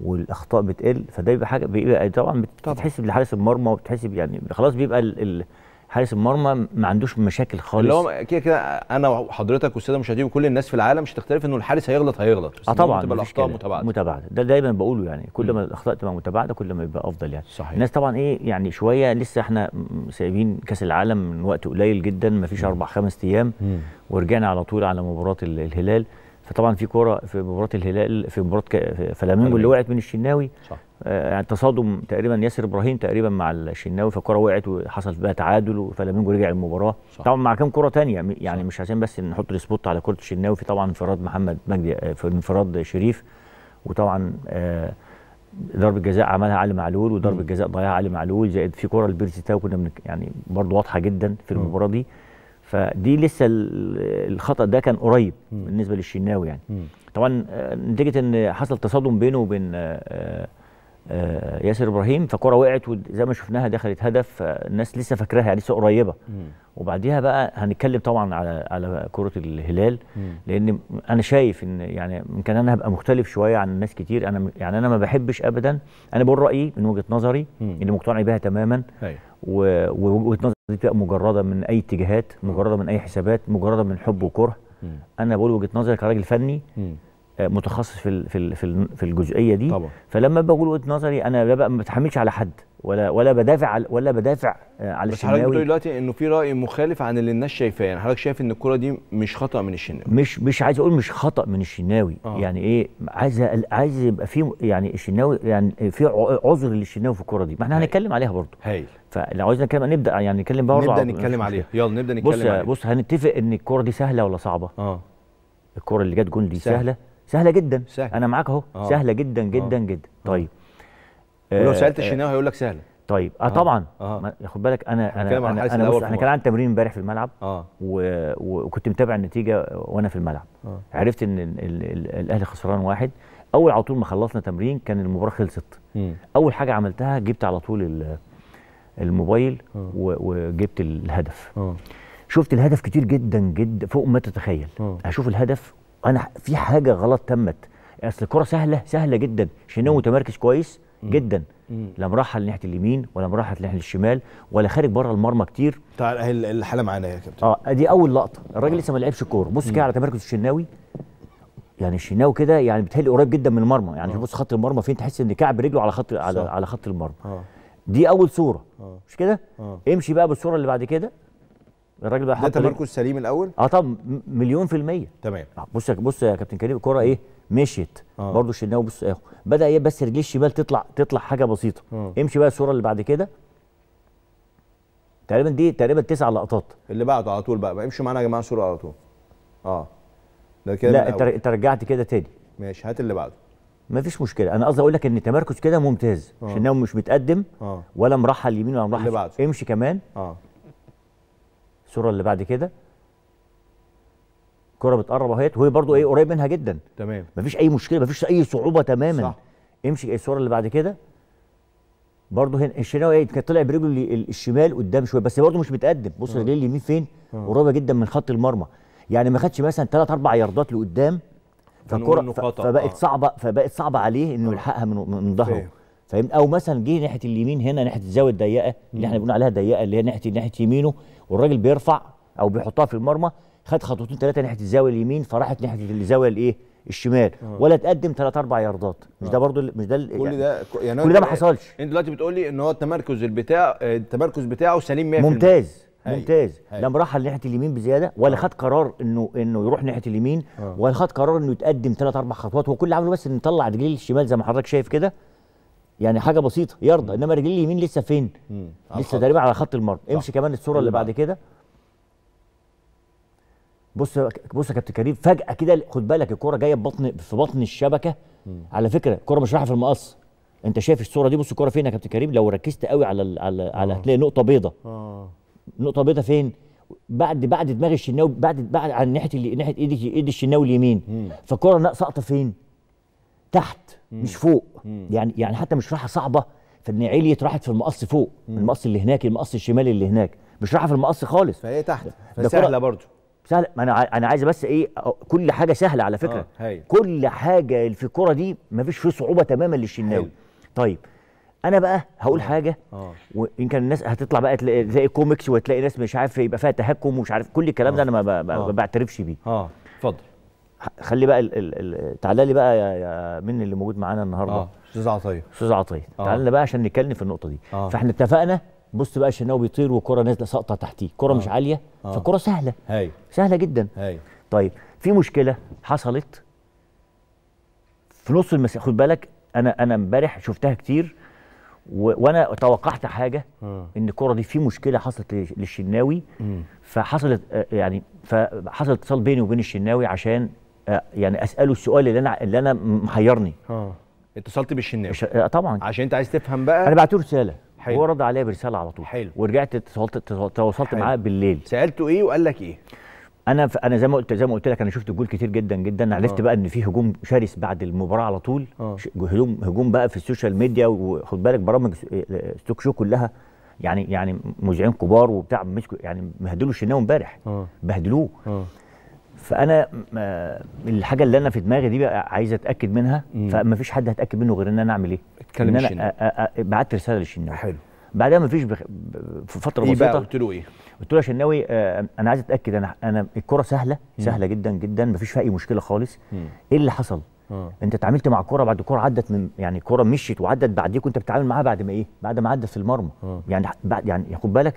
والاخطاء بتقل، فده يبقى حاجه بيبقى طبعا بتتحسب لحارس المرمى وبتتحسب يعني خلاص بيبقى حارس المرمى ما عندوش مشاكل خالص. اللي هو كده انا وحضرتك والساده المشاهدين وكل الناس في العالم مش هتختلف انه الحارس هيغلط بس طبعا تبقى الاخطاء متباعده. ده دايما بقوله، يعني كل ما الاخطاء تبقى متباعده كل ما يبقى افضل. يعني صحيح. الناس طبعا يعني شويه لسه احنا سايبين كاس العالم من وقت قليل جدا، ما فيش 4-5 ايام ورجعنا على طول على مباراه الهلال. فطبعا في كوره في مباراه الهلال في مباراه فلامينجو اللي وقعت من الشناوي، يعني تصادم تقريبا ياسر ابراهيم تقريبا مع الشناوي، فالكوره وقعت وحصل بقى تعادل وفلامينجو رجع المباراه. طبعا مع كام كوره ثانيه يعني مش عشان بس نحط السبوت على كره الشناوي، في طبعا انفراد محمد مجدي، انفراد شريف، وطبعا ضربه جزاء عملها علي معلول، وضربه جزاء ضيعها علي معلول، زائد في كوره البيرزيتاو كنا يعني برضه واضحه جدا في المباراه دي. فدي لسه الخطأ ده كان قريب بالنسبة للشناوي يعني. طبعا نتيجة ان حصل تصادم بينه وبين ياسر ابراهيم، فكرة وقعت وزي ما شفناها دخلت هدف، فالناس لسه فاكراها يعني لسه قريبة. وبعديها بقى هنتكلم طبعا على كرة الهلال، لان انا شايف ان يعني يمكن انا هبقى مختلف شوية عن ناس كتير. انا ما بحبش ابدا، انا بقول رأيي من وجهة نظري اللي مقتنع بها تماما، ووجهة نظري دي بتبقى مجرده من اي اتجاهات، مجرده من اي حسابات، مجرده من حب وكره. انا بقول وجهه نظري كراجل فني متخصص في الجزئيه دي طبعا. فلما بقول وجهه نظري انا لا بقى ما بتحملش على حد ولا بدافع على بس الشناوي. بس حضرتك دلوقتي انه في راي مخالف عن اللي الناس شايفاه، يعني حضرتك شايف ان الكره دي مش خطا من الشناوي؟ مش عايز اقول مش خطا من الشناوي، يعني ايه، عايز يبقى في يعني الشناوي، يعني في عذر للشناوي في الكره دي، ما احنا هنتكلم عليها برضه. هايل. فلو عايزين نبدا يعني نتكلم بقى، نبدا نتكلم عليها. يلا نبدا نتكلم عليها. بص هنتفق ان الكره دي سهله ولا صعبه؟ الكره اللي جت جون دي سهله جدا. انا معاك اهو، سهله جدا جدا جدا. طيب لو سالت الشناوي هيقول لك سهله. طيب طبعا. خد بالك انا بص، احنا كان عندي تمرين امبارح في الملعب، وكنت متابع النتيجه وانا في الملعب. عرفت ان الاهلي خسران 1. اول على طول ما خلصنا تمرين كان المباراه خلصت. اول حاجه عملتها جبت على طول الموبايل وجبت الهدف. شفت الهدف كتير جدا جدا فوق ما تتخيل. هشوف الهدف انا في حاجه غلط تمت، اصل الكره سهله جدا. شناوي متمركز كويس جدا، لا مرحل ناحيه اليمين ولا مرحل ناحيه الشمال ولا خارج بره المرمى كتير. تعال الحاله معانا يا كابتن. دي اول لقطه، الراجل لسه ما لعبش الكوره. بص كده على تمركز الشناوي، يعني الشناوي كده يعني بيتهيألي قريب جدا من المرمى، يعني بص خط المرمى فين، تحس ان كعب رجله على خط على خط المرمى. دي اول صوره، مش كده؟ امشي بقى بالصوره اللي بعد كده، الراجل بقى حط تمركز سليم الاول. طب مليون في الميه تمام. بص يا كابتن كريم، الكوره ايه مشيت برضه الشناوي. بص اهو بدا ايه، بس رجليه الشمال تطلع حاجه بسيطه. امشي بقى الصوره اللي بعد كده، تقريبا دي تقريبا 9 لقطات اللي بعده على طول. بقى امشوا معانا يا جماعه الصوره على طول. ده كده لا، انت رجعت كده تاني، ماشي هات اللي بعده، مفيش مشكله. انا قصدي اقول لك ان تمركز كده ممتاز. الشناوي مش متقدم ولا مرحل يمين ولا مرحل. اللي بعده امشي كمان. الصوره اللي بعد كده، الكره بتقرب اهيت، وهي برضو ايه قريب منها جدا. تمام، مفيش اي مشكله، مفيش اي صعوبه تماما. صح. امشي الصوره اللي بعد كده، برضو هنا الشناوي ايه كان طلع برجله الشمال قدام شويه، بس برضو مش متقدم. بص رجليه اليمين فين، قريبه جدا من خط المرمى، يعني ما خدش مثلا 3-4 ياردات لقدام، فبقت صعبه عليه انه يلحقها من ظهره، فاهم؟ او مثلا جه ناحيه اليمين هنا، ناحيه الزاويه الضيقه اللي احنا بنقول عليها ضيقه، اللي هي ناحيه يمينه، والراجل بيرفع او بيحطها في المرمى، خد 2-3 ناحيه الزاويه اليمين، فراحت ناحيه الزاويه الايه الشمال، ولا تقدم 3-4 ياردات. مش ده برضو مش ده يعني كل ده ما حصلش. انت دلوقتي بتقول لي ان هو التمركز بتاعه سليم 100%، ممتاز. لا مرحل ناحيه اليمين بزياده، ولا خد قرار انه يروح ناحيه اليمين، ولا خد قرار انه يتقدم 3-4 خطوات. هو كل اللي عمله بس ان يطلع رجليه الشمال زي ما حضرتك شايف كده، يعني حاجه بسيطه يرضى، انما رجليه اليمين لسه فين؟ لسه تقريبا على خط المرمى. امشي كمان الصوره اللي بعد كده. بص يا كابتن كريم، فجأة كده خد بالك الكورة جاية في بطن الشبكة. على فكرة الكورة مش رايحة في المقص. أنت شايف الصورة دي؟ بص الكورة فين يا كابتن كريم؟ لو ركزت قوي على هتلاقي نقطة بيضة. نقطة بيضة فين؟ بعد دماغ الشناوي، بعد عن ناحية إيد الشناوي اليمين. فالكورة ساقطة فين؟ تحت، مش فوق. يعني حتى مش رايحة صعبة، فإن عليت راحت في المقص فوق، المقص اللي هناك، المقص الشمالي اللي هناك، مش رايحة في المقص خالص. فهي تحت، فسهلة برضه. سهل. ما انا عايز بس ايه، كل حاجه سهله على فكره. كل حاجه في الكره دي مفيش فيه صعوبه تماما للشناوي. طيب انا بقى هقول حاجه، وان كان الناس هتطلع بقى تلاقي كوميكس، وتلاقي ناس مش عارف يبقى فيها تهكم ومش عارف كل الكلام ده، انا ما بعترفش بيه. اتفضل. خلي بقى تعالى لي بقى يا من اللي موجود معانا النهارده، استاذ عطيه. تعالى بقى عشان نتكلم في النقطه دي. فاحنا اتفقنا، بص بقى الشناوي بيطير والكره نازله ساقطه تحتيه، كره مش عاليه، فالكره سهله. سهله جدا. طيب في مشكله حصلت في نص المساحه، خد بالك انا امبارح شفتها كتير، وانا توقعت حاجه، ان الكره دي في مشكله حصلت للشناوي، فحصل اتصال بيني وبين الشناوي عشان يعني اساله السؤال اللي انا محيرني. اتصلت بالشناوي طبعا عشان انت عايز تفهم بقى. انا بعت له رساله، هو رد عليا برساله على طول. ورجعت تواصلت معاه بالليل، سالته ايه وقال لك ايه. انا زي ما قلت لك انا شفت الجول كتير جدا جدا، عرفت بقى ان في هجوم شرس بعد المباراه على طول. هجوم بقى في السوشيال ميديا، وخد بالك برامج ستوك شو كلها يعني مذيعين كبار وبتاع، يعني بهدلوا الشناوي امبارح، بهدلوه. فانا الحاجه اللي انا في دماغي دي بقى عايز اتاكد منها، فما فيش حد هتاكد منه غير ان انا اعمل ايه، اتكلم الشناوي. بعت رساله للشناوي. حلو. بعدها ما فيش في فتره بسيطه بقى قلت له ايه؟ قلت له يا شناوي انا عايز اتاكد، انا الكره سهله جدا جدا، ما فيش فيها اي مشكله خالص. ايه اللي حصل؟ انت اتعاملت مع كرة بعد كرة عدت من يعني كرة مشيت وعدت بعديك وانت بتتعامل معاها بعد ما ايه؟ بعد ما عدت في المرمى. يعني بعد يعني خد بالك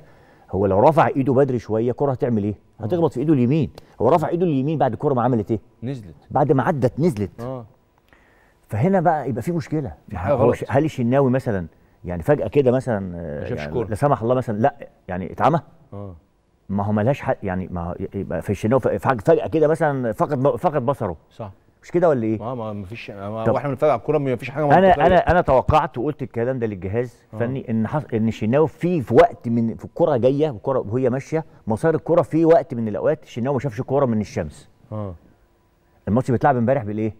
هو لو رفع ايده بدري شويه كرة هتعمل ايه؟ هتخبط في ايده اليمين، هو رفع ايده اليمين بعد الكرة ما عملت ايه؟ نزلت. بعد ما عدت نزلت. فهنا بقى يبقى في مشكله، في حاجه غلط. هل الشناوي مثلا يعني فجأه كده مثلا ما شافش كوره لا سمح الله مثلا، لا يعني اتعمى؟ ما هو مالهاش حق يعني، ما يبقى في الشناوي فجأه كده مثلا فقد بصره، صح مش كده ولا ايه؟ ما فيش، واحنا بنتفرج على الكوره ما فيش حاجه منطقيه. انا توقعت وقلت الكلام ده للجهاز الفني ان الشناوي في وقت من في الكوره جايه والكوره وهي ماشيه مسار الكوره في وقت من الاوقات الشناوي ما شافش كوره من الشمس. الماتش بيتلعب امبارح بالايه؟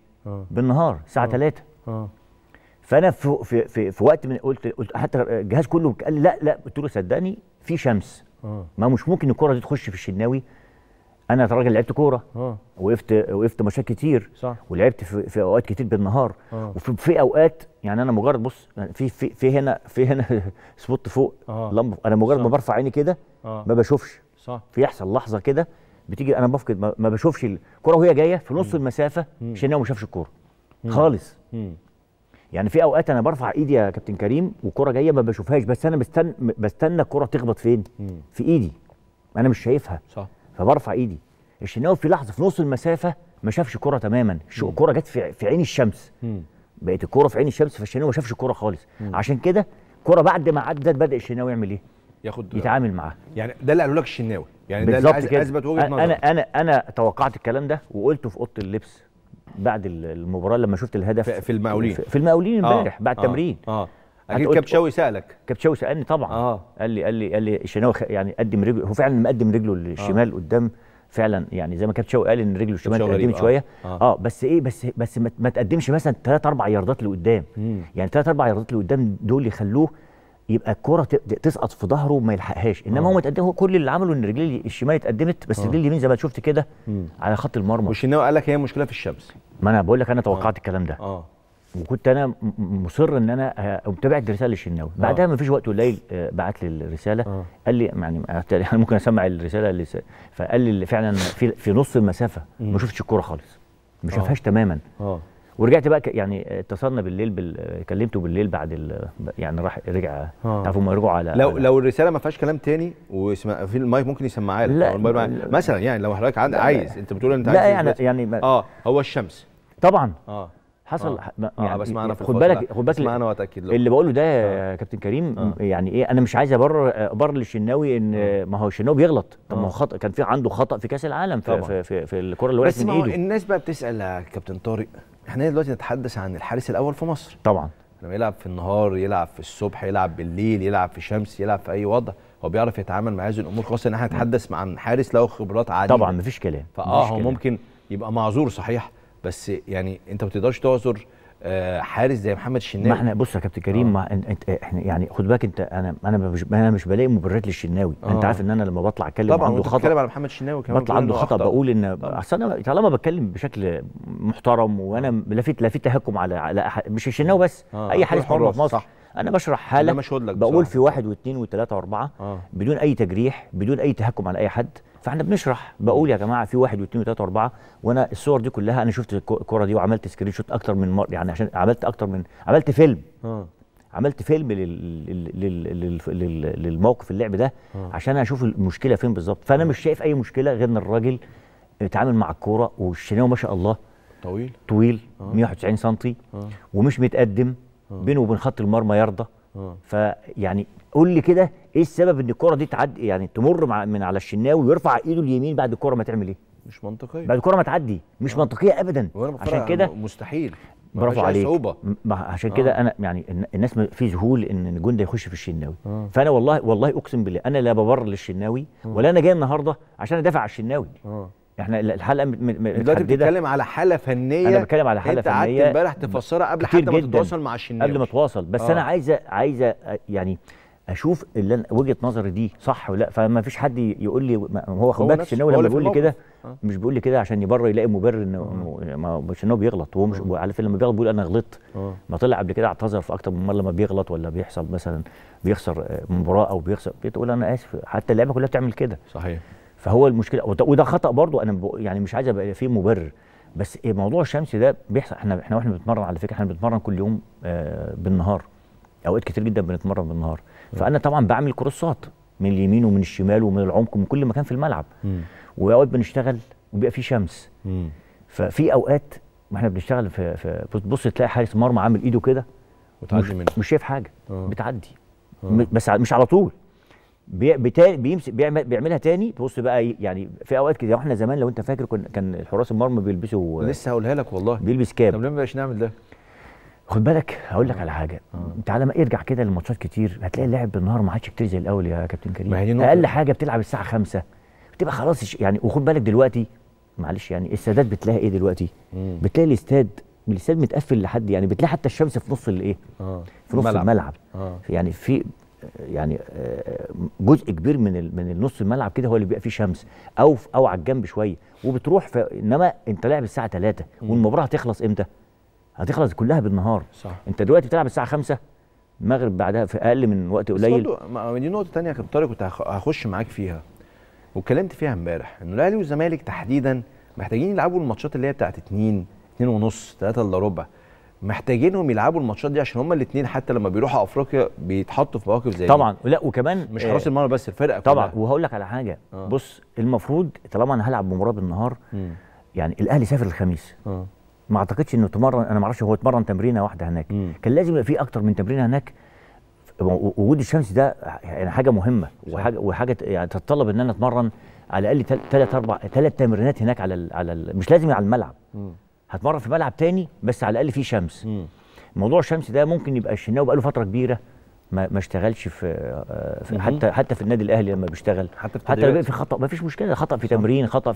بالنهار الساعه 3. فانا في وقت من قلت حتى الجهاز كله قال لي لا قلت له صدقني في شمس. ما مش ممكن الكره دي تخش في الشناوي. انا راجل لعبت كوره، وقفت ماتشات كتير، صح، ولعبت في اوقات كتير بالنهار، وفي اوقات يعني انا مجرد بص في هنا سبوت فوق لمبه، انا مجرد ما برفع عيني كده ما بشوفش، صح، بيحصل لحظه كده بتيجي انا بفقد ما بشوفش الكره وهي جايه في نص المسافه. الشناوي ما شافش الكوره خالص. يعني في اوقات انا برفع ايدي يا كابتن كريم والكره جايه ما بشوفهاش، بس انا بستنى الكره تخبط فين؟ في ايدي، انا مش شايفها، صح، فبرفع ايدي. الشناوي في لحظه في نص المسافه ما شافش كرة تماما، الكرة جت في عين الشمس، بقت الكرة في عين الشمس، فالشناوي ما شافش الكرة خالص. عشان كده الكرة بعد ما عدت بدأ الشناوي يعمل ايه؟ ياخد يتعامل معاها. يعني ده اللي قالوا لك الشناوي، يعني ده اللي اثبت وجهه نظرك. انا توقعت الكلام ده وقلته في اوضه اللبس بعد المباراه لما شفت الهدف في المقاولين، في المقاولين امبارح بعد التمرين. اكيد كبشاوي سالك، كبشاوي سالني طبعا. قال لي الشناوي يعني قدم رجله، هو فعلا مقدم رجله للشمال قدام فعلا، يعني زي ما كبشاوي قال ان رجله الشمال اتقدمت شويه. بس ايه، بس ما تقدمش مثلا 3-4 ياردات لقدام، يعني 3-4 ياردات لقدام دول يخلوه يبقى الكرة تسقط في ظهره وما يلحقهاش، انما هو متقدم. هو كل اللي عمله ان رجليه الشمال اتقدمت، بس رجليه اليمين زي ما شفت كده على خط المرمى. والشناوي قال لك هي مشكله في الشمس. ما انا بقول لك انا توقعت الكلام ده، وكنت انا مصر ان انا متابع الرساله للشناوي. بعدها ما فيش وقت قليل بعت لي الرساله، قال لي يعني ممكن اسمع الرساله اللي فقال لي فعلا في نص المسافه ما شفتش الكرة خالص، ما شافهاش تماما. ورجعت بقى يعني اتصلنا بالليل كلمته بالليل بعد يعني رجع. تعرفوا ما يرجعوا على لو الرساله ما فيهاش كلام تاني واسمع في المايك ممكن يسمعها لك مثلا. يعني لو حضرتك عايز، انت بتقول انت عايز، لا يعني هو الشمس طبعا حصل. يعني بس معانا في خد بالك معانا واتاكد اللي بقوله ده يا كابتن كريم. يعني ايه، انا مش عايز ابرر للشناوي ان ما هو الشناوي بيغلط. طب ما هو خطا، كان في عنده خطا في كاس العالم في الكره اللي وقعت من ايده. بس الناس بقى بتسال يا كابتن طارق، احنا دلوقتي نتحدث عن الحارس الاول في مصر طبعا، لما يلعب في النهار، يلعب في الصبح، يلعب بالليل، يلعب في شمس، يلعب في اي وضع، هو بيعرف يتعامل مع هذه الامور، خاصه ان احنا نتحدث عن حارس له خبرات عديده طبعا. مفيش كلام، هو ممكن يبقى معذور صحيح، بس يعني انت ما تقدرش تعذر حارس زي محمد الشناوي. ما احنا بص يا كابتن كريم، احنا يعني خد بالك انت، انا مش بلاقي مبررات للشناوي. انت عارف ان انا لما بطلع اتكلم عنده خطا، بتكلم على محمد الشناوي كمان، بطلع عنده خطا بقول ان احسن انا طالما بتكلم بشكل محترم، وانا لا في تهكم على احد، مش الشناوي بس، اي حارس حر في مصر، صح. انا بشرح حاله، بقول في 1 و2 و3 و4 بدون اي تجريح، بدون اي تهكم على اي حد. فاحنا بنشرح، بقول يا جماعه في 1 و2 و3 و4، وانا الصور دي كلها انا شفت الكره دي، وعملت سكرين شوت اكتر من مره، يعني عشان عملت فيلم، عملت فيلم للموقف اللعب ده عشان اشوف المشكله فين بالظبط. فانا مش شايف اي مشكله غير ان الراجل اتعامل مع الكوره، والشناوي ما شاء الله طويل 191 سم، ومش متقدم بينه وبين خط المرمى يرضى. فيعني قول لي كده ايه السبب ان الكره دي تعدي، يعني تمر من على الشناوي ويرفع ايده اليمين بعد الكره ما تعمل ايه؟ مش منطقيه، بعد الكره ما تعدي، مش منطقيه ابدا. عشان كده مستحيل، برافو عليك، صعوبه. عشان كده انا يعني الناس في ذهول ان الجون ده يخش في الشناوي. فانا والله اقسم بالله انا لا ببرر للشناوي، ولا انا جاي النهارده عشان ادافع على الشناوي. احنا الحلقه دلوقتي بتتكلم على حاله فنيه، انا بتكلم على حاله فنيه انت قعدت امبارح تفسرها قبل حتى ما تتواصل مع الشناوي، قبل ما تتواصل. بس انا عايزه يعني اشوف اللي وجهه نظري دي صح ولا لا. فما فيش حد يقول لي هو خد بالك الشناوي لما بيقول لي كده، مش بيقول لي كده عشان يبرر يلاقي مبرر ان الشناوي بيغلط. هو مش على فكره لما بيغلط بيقول انا غلطت، ما طلع قبل كده اعتذر في اكتر من مره لما بيغلط، ولا بيحصل مثلا بيخسر مباراه او بيخسر بتقول انا اسف. حتى اللعيبه كلها بتعمل كده، صحيح. فهو المشكله، وده خطا برضو. انا يعني مش عايز ابقى فيه مبرر، بس موضوع الشمس ده بيحصل. احنا واحنا بنتمرن على فكره، احنا بنتمرن كل يوم بالنهار، اوقات كتير جدا بنتمرن بالنهار. فانا طبعا بعمل كروسات من اليمين ومن الشمال ومن العمق ومن كل مكان في الملعب، واوقات بنشتغل وبيبقى في شمس. ففي اوقات ما احنا بنشتغل في بص تلاقي حارس مرمى عامل ايده كده وتعدي منه، مش شايف حاجه، بتعدي بس مش على طول، بيعملها تاني. تبص بقى يعني في اوقات كده، احنا زمان لو انت فاكر كان الحراس المرمى بيلبسوا، لسه هقولها لك والله، بيلبس كاب. طب ليه ما بقاش نعمل ده؟ خد بالك هقول لك على حاجه، تعالى ما ارجع كده لماتشات كتير، هتلاقي اللاعب بالنهار ما عادش كتير زي الاول يا كابتن كريم. اقل حاجه بتلعب الساعه 5 بتبقى خلاص يعني. وخد بالك دلوقتي معلش يعني السادات بتلاقي ايه دلوقتي؟ بتلاقي الاستاد متقفل لحد يعني، بتلاقي حتى الشمس في نص الايه؟ في نص الملعب. يعني في يعني جزء كبير من نص الملعب كده هو اللي بيبقى فيه شمس، او على الجنب شويه وبتروح. انما انت لاعب الساعه 3 والمباراه هتخلص امتى؟ هتخلص كلها بالنهار. صح. انت دلوقتي بتلعب الساعه 5 المغرب، بعدها في اقل من وقت قليل. دي نقطه ثانيه يا كابتن طارق كنت هخش معاك فيها واتكلمت فيها امبارح، انه الاهلي والزمالك تحديدا محتاجين يلعبوا الماتشات اللي هي بتاعت 2 ونص 3 الا ربع، محتاجينهم يلعبوا الماتشات دي عشان هما الاثنين حتى لما بيروحوا افريقيا بيتحطوا في مواقف زي طبعا دي. لا وكمان مش حراس المرمى بس، الفرقه طبعا كلها. وهقول لك على حاجه، بص المفروض طالما انا هلعب مباراه بالنهار، يعني الاهلي سافر الخميس، ما اعتقدش انه اتمرن، انا ما اعرفش هو اتمرن تمرينه واحده هناك، كان لازم يبقى في اكتر من تمرينه هناك. وجود الشمس ده يعني حاجه مهمه وحاجه يعني تتطلب ان انا اتمرن على الاقل 3 تمرينات هناك على مش لازم على الملعب، هتمرن في ملعب تاني بس على الاقل فيه شمس. موضوع الشمس ده ممكن يبقى الشناوي بقى له فتره كبيره ما اشتغلش في حتى في النادي الاهلي لما بيشتغل، حتى لو في خطا ما فيش مشكله، خطا في تمرين، خطا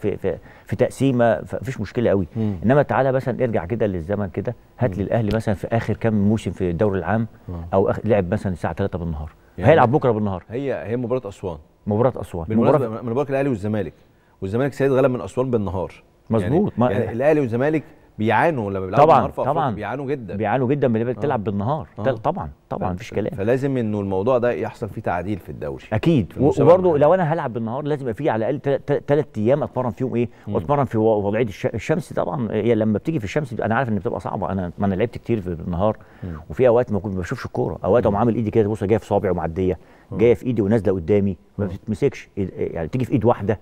في تقسيمه، ما فيش مشكله قوي. انما تعالى مثلا ارجع كده للزمن كده، هات لي الاهلي مثلا في اخر كام موسم في الدوري العام، او لعب مثلا الساعه 3 بالنهار، يعني هيلعب بكره بالنهار. هي مباراه اسوان من مباراه الاهلي والزمالك سيد غلب من اسوان بالنهار. مظبوط يعني الاهلي والزمالك بيعانوا لما بيلعبوا بالنهار في أفريقيا، بيعانوا جدا لما بتلعب بالنهار. طبعا مفيش كلام. فلازم انه الموضوع ده يحصل فيه تعديل في الدوري اكيد. وبرضه لو انا هلعب بالنهار لازم يبقى فيه على الاقل 3 ايام اتمرن فيهم ايه، واتمرن في وضعيه الشمس. طبعا هي لما بتيجي في الشمس انا عارف ان بتبقى صعبه، انا لعبت كتير بالنهار، وفي اوقات ما بشوفش الكوره، اوقات اقوم عامل ايدي كده تبص جايه في صابعي ومعديه، جايه في ايدي ونازله قدامي، ما بتتمسكش يعني، بتيجي في ايد واحده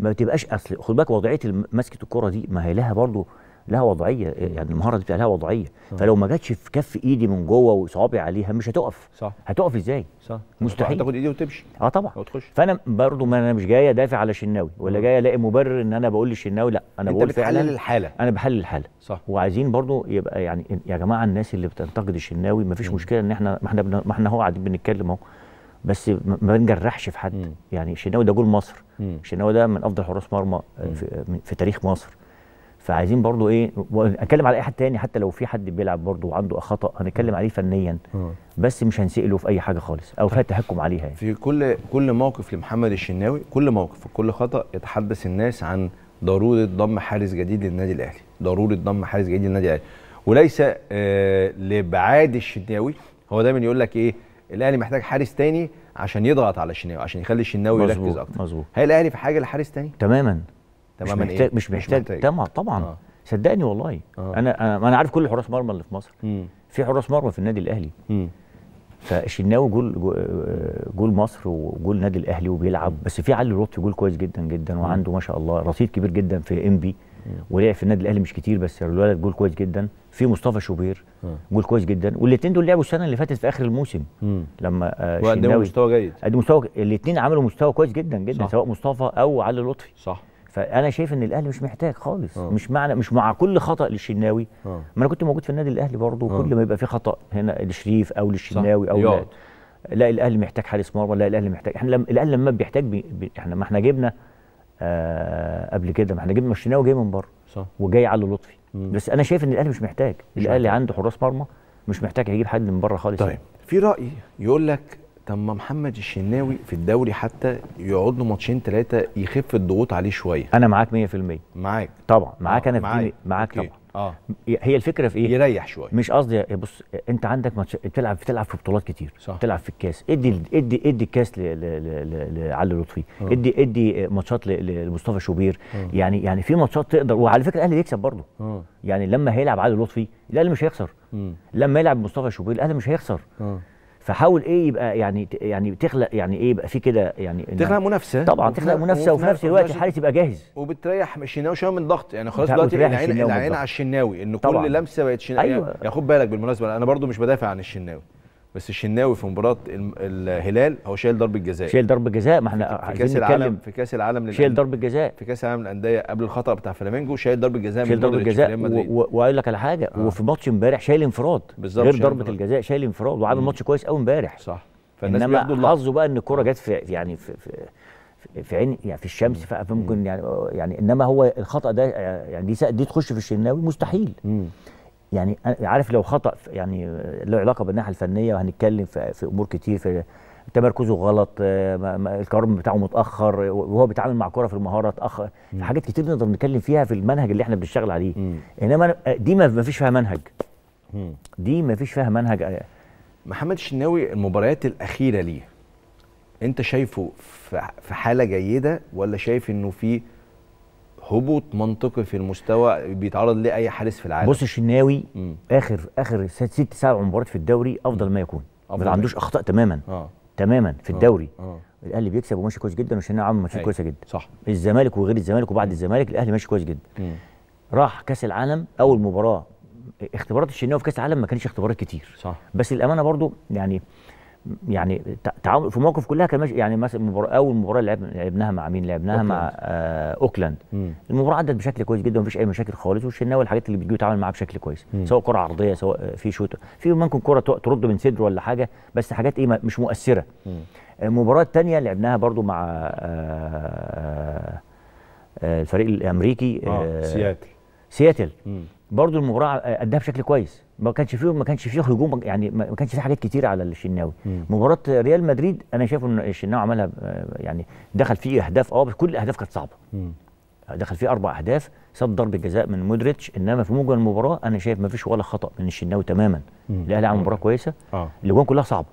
ما بتبقاش اصل. خد بالك وضعيه مسكه الكوره دي ما هي لها برضه لها وضعيه، يعني المهاره دي بتبقى لها وضعيه. فلو ما جاتش في كف ايدي من جوه وصوابعي عليها مش هتقف. صح. هتقف ازاي؟ صح، مستحيل تاخد ايدي وتمشي. طبعا وتخش. فانا برضو ما انا مش جاي دافع على شناوي ولا جاي الاقي مبرر ان انا بقول للشناوي لا، انا بقول فعلا انت بتحلل الحاله، انا بحلل الحاله. صح. وعايزين برضو يبقى يعني يا جماعه الناس اللي بتنتقد الشناوي ما فيش مشكله ان ما احنا اهو قاعدين بنتكلم اهو، بس ما بنجرحش في حد. يعني الشناوي ده جول مصر، الشناوي ده من افضل حراس مرمى في تاريخ مصر. فعايزين برضو ايه، اتكلم على اي حد تاني حتى لو في حد بيلعب برضو وعنده خطا هنتكلم عليه فنيا، بس مش هنسأله في اي حاجه خالص او فيها تهكم عليها. يعني في كل موقف لمحمد الشناوي، كل موقف وكل خطا يتحدث الناس عن ضروره ضم حارس جديد للنادي الاهلي، ضروره ضم حارس جديد للنادي الاهلي، وليس لابعاد الشناوي. هو دايما يقول لك ايه، الاهلي محتاج حارس تاني عشان يضغط على الشناوي، عشان يخلي الشناوي يركز اكتر. مظبوط. هل الاهلي في حاجه لحارس تاني؟ تماما مش محتاج. طبعا صدقني والله. انا عارف كل حراس مرمى اللي في مصر، في حراس مرمى في النادي الاهلي. فالشناوي جول مصر وجول النادي الاهلي وبيلعب، بس في علي لطفي جول كويس جدا جدا، وعنده ما شاء الله رصيد كبير جدا في ام بي، ولعب في النادي الاهلي مش كتير بس الولد جول كويس جدا. في مصطفى شوبير جول كويس جدا، والاثنين دول لعبوا السنه اللي فاتت في اخر الموسم لما قدموا مستوى جيد، الاثنين عملوا مستوى كويس جدا جدا. صح. سواء مصطفى او علي لطفي. صح. فانا شايف ان الاهلي مش محتاج خالص. مش مع كل خطا للشناوي. ما انا كنت موجود في النادي الاهلي برضه، كل ما يبقى في خطا هنا لشريف او للشناوي او لا الاهلي محتاج حارس مرمى، لا الاهلي محتاج. احنا الاهلي لما بيحتاج احنا ما احنا جبنا قبل كده، ما احنا جبنا الشناوي جاي من بره وجاي على لطفي. بس انا شايف ان الاهلي مش محتاج، الاهلي عنده حراس مرمى مش محتاج هيجيب حد من بره خالص. طيب في راي يقول لك طب ما محمد الشناوي في الدوري حتى يقعد له ماتشين 3 يخف الضغوط عليه شويه. انا معاك 100%. معاك طبعا، معاك انا معاك طبعا. هي الفكره في ايه؟ يريح شويه. مش قصدي بص، انت عندك ماتش بتلعب في بطولات كتير، صح. بتلعب في الكاس، ادي الكاس لعلي لطفي، ادي ماتشات لمصطفى شوبير، يعني في ماتشات تقدر. وعلى فكره الاهلي يكسب برضه، يعني لما هيلعب علي لطفي الاهلي مش هيخسر، لما يلعب مصطفى شوبير الاهلي مش هيخسر. فحاول ايه يبقى يعني تخلق يعني ايه يبقى في كده، يعني تخلق منافسه، طبعا تخلق منافسه، وفي نفس الوقت الحارس يبقى جاهز، وبتريح الشناوي شويه من ضغط. يعني خلاص دلوقتي العين على الشناوي، ان كل لمسه بقت شناوي. أيوة. يعني خد بالك بالمناسبه، انا برضو مش بدافع عن الشناوي، بس الشناوي في مباراه الهلال هو شايل ضربه جزاء، ما احنا عايزين نتكلم في كاس العالم، شايل ضربه جزاء في كاس العالم للانديه قبل الخطا بتاع فلامينجو، شايل ضربه جزاء، واقول لك على حاجه، وفي ماتش امبارح شايل انفراد غير ضربه الجزاء، شايل انفراد وعامل ماتش كويس قوي امبارح، صح. فالناس بياخدوا حظه بقى ان الكوره جت في عين، يعني في الشمس، فممكن يعني انما هو الخطا ده، يعني دي تخش في الشناوي مستحيل. يعني عارف لو خطأ، يعني له علاقه بالناحيه الفنيه، وهنتكلم في امور كتير، في تمركزه غلط، القرار بتاعه متاخر، وهو بيتعامل مع كرة في المهاره اتاخر، في حاجات كتير نقدر نتكلم فيها في المنهج اللي احنا بنشتغل عليه. انما دي ما فيش فيها منهج، محمد الشناوي المباريات الاخيره ليه انت شايفه في حاله جيده، ولا شايف انه في هبوط منطقي في المستوى بيتعرض ليه اي حارس في العالم؟ بص الشناوي اخر 6-7 مباريات في الدوري افضل ما يكون، ما عندوش اخطاء تماما، تماما في الدوري. الاهلي بيكسب وماشي كويس جدا، والشناوي عامل ماتشات كويسه جدا، صح. الزمالك وغير الزمالك وبعد الزمالك الاهلي ماشي كويس جدا. راح كاس العالم اول مباراه، اختبارات الشناوي في كاس العالم ما كانش اختبارات كتير، صح. بس الامانه برضو يعني تعامل في مواقف كلها كان ماشي. يعني مثلا اول مباراه لعبناها مع مين؟ لعبناها مع اوكلاند. المباراه عدت بشكل كويس جدا، مفيش اي مشاكل خالص، والشناوي الحاجات اللي بتجيبه يتعامل معاها بشكل كويس، سواء كره عرضيه، سواء في شوت، في ممكن كره ترد من صدره ولا حاجه، بس حاجات ايه مش مؤثره. المباراه الثانيه لعبناها برضو مع الفريق الامريكي، سياتل. برضو المباراه اداها بشكل كويس، ما كانش فيه هجوم، يعني ما كانش فيه حاجات كتير على الشناوي. مباراه ريال مدريد انا شايف ان الشناوي عملها، يعني دخل فيه اهداف، بس كل الاهداف كانت صعبه. دخل فيه 4 اهداف، صد ضربه جزاء من مودريتش، انما في موجب المباراه انا شايف ما فيش ولا خطا من الشناوي تماما. الاهلي عمل مباراه كويسه، الاجوان كلها صعبه.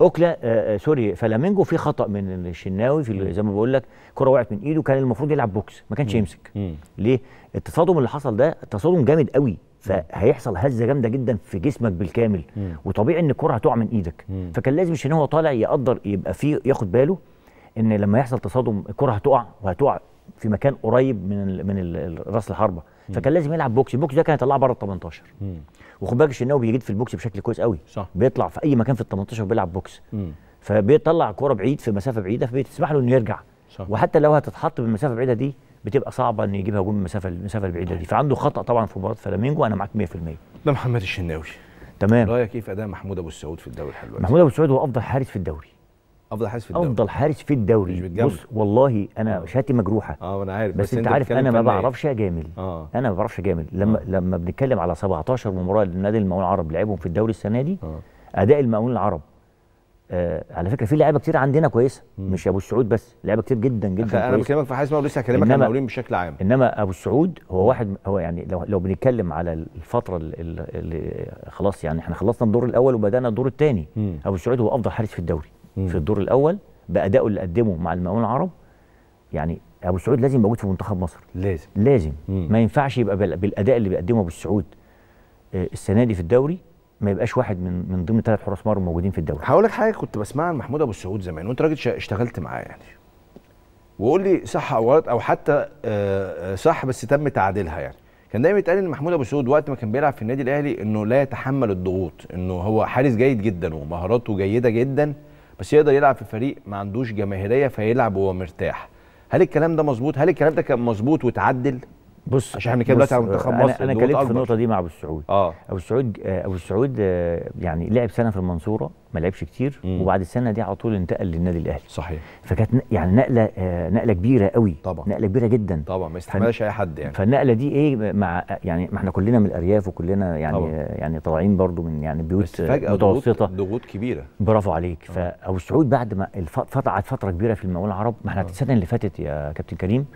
اوكلا سوري فلامينجو في خطا من الشناوي في زي ما بقول لك، كره وقعت من ايده، كان المفروض يلعب بوكس، ما كانش يمسك. ليه؟ التصادم اللي حصل ده تصادم جامد قوي، فهيحصل هزه جامده جدا في جسمك بالكامل، وطبيعي ان الكره هتقع من ايدك. فكان لازم الشناوي هو طالع يقدر، يبقى فيه ياخد باله ان لما يحصل تصادم الكره هتقع، وهتقع في مكان قريب من راس الحربه، فكان لازم يلعب بوكس. البوكس ده كان يطلعه بره ال 18، وخد بالك الشناوي بيجيد في البوكس بشكل كويس قوي، صح. بيطلع في اي مكان في ال 18 بيلعب بوكس، فبيطلع كوره بعيد في مسافه بعيده، فبتسمح له انه يرجع، صح. وحتى لو هتتحط بالمسافه البعيده دي بتبقى صعبه ان يجيبها هجوم المسافه البعيده دي، فعنده خطا طبعا في مباراه فلامينجو. انا معاك 100%. ده محمد الشناوي، تمام. رايك كيف اداء محمود ابو السعود في الدوري الحلو؟ محمود ابو السعود هو افضل حارس في الدوري. بص والله انا شهادتي مجروحه، انا عارف، بس انت عارف انا ما بعرفش اجامل، انا ما بعرفش اجامل. لما بنتكلم على 17 مباراه للنادي المقاولون العرب لعبهم في الدوري السنه دي، اداء المقاولون العرب على فكره في لعيبه كتير عندنا كويسه، مش ابو السعود بس، لعيبه كتير جدا جدا. انا بكلمك في حارس مرمى، لسه هكلمك عن المقاولين بشكل عام، انما ابو السعود هو واحد، هو يعني لو بنتكلم على الفتره اللي خلاص، يعني احنا خلصنا الدور الاول وبدانا الدور الثاني، ابو السعود هو افضل حارس في الدوري في الدور الاول بادائه اللي قدمه مع المقاولون العرب. يعني ابو السعود لازم موجود في منتخب مصر، لازم ما ينفعش يبقى بالاداء اللي بيقدمه ابو السعود السنه دي في الدوري ما يبقاش واحد من ضمن 3 حراس مرمى موجودين في الدوري. هقول لك حاجه كنت بسمعها عن محمود ابو السعود زمان، وانت راجل اشتغلت معاه يعني، وقول لي صح او غلط، او حتى صح بس تم تعديلها. يعني كان دايما يتقال ان محمود ابو السعود وقت ما كان بيلعب في النادي الاهلي انه لا يتحمل الضغوط، انه هو حارس جيد جدا ومهاراته جيده جدا، بس يقدر يلعب في فريق ما عندوش جماهيريه فيلعب وهو مرتاح. هل الكلام ده مظبوط؟ هل الكلام ده كان مظبوط واتعدل؟ بص عشان احنا كده دلوقتي على منتخب مصر، انا اتكلمت في النقطه دي مع ابو السعود. ابو السعود يعني لعب سنه في المنصوره، ما لعبش كتير وبعد السنه دي على طول انتقل للنادي الاهلي. صحيح. فكانت يعني نقله نقله كبيره قوي. طبعا نقله كبيره جدا. طبعا ما يستحملهاش اي حد يعني. فالنقله دي ايه مع يعني ما احنا كلنا من الارياف وكلنا يعني طبعا. يعني طالعين برضو من يعني بيوت متوسطه. ضغوط كبيره. برافو عليك. فابو سعود بعد ما قعد فتره كبيره في المقاولين العرب. ما احنا السنه اللي فاتت يا كابتن كريم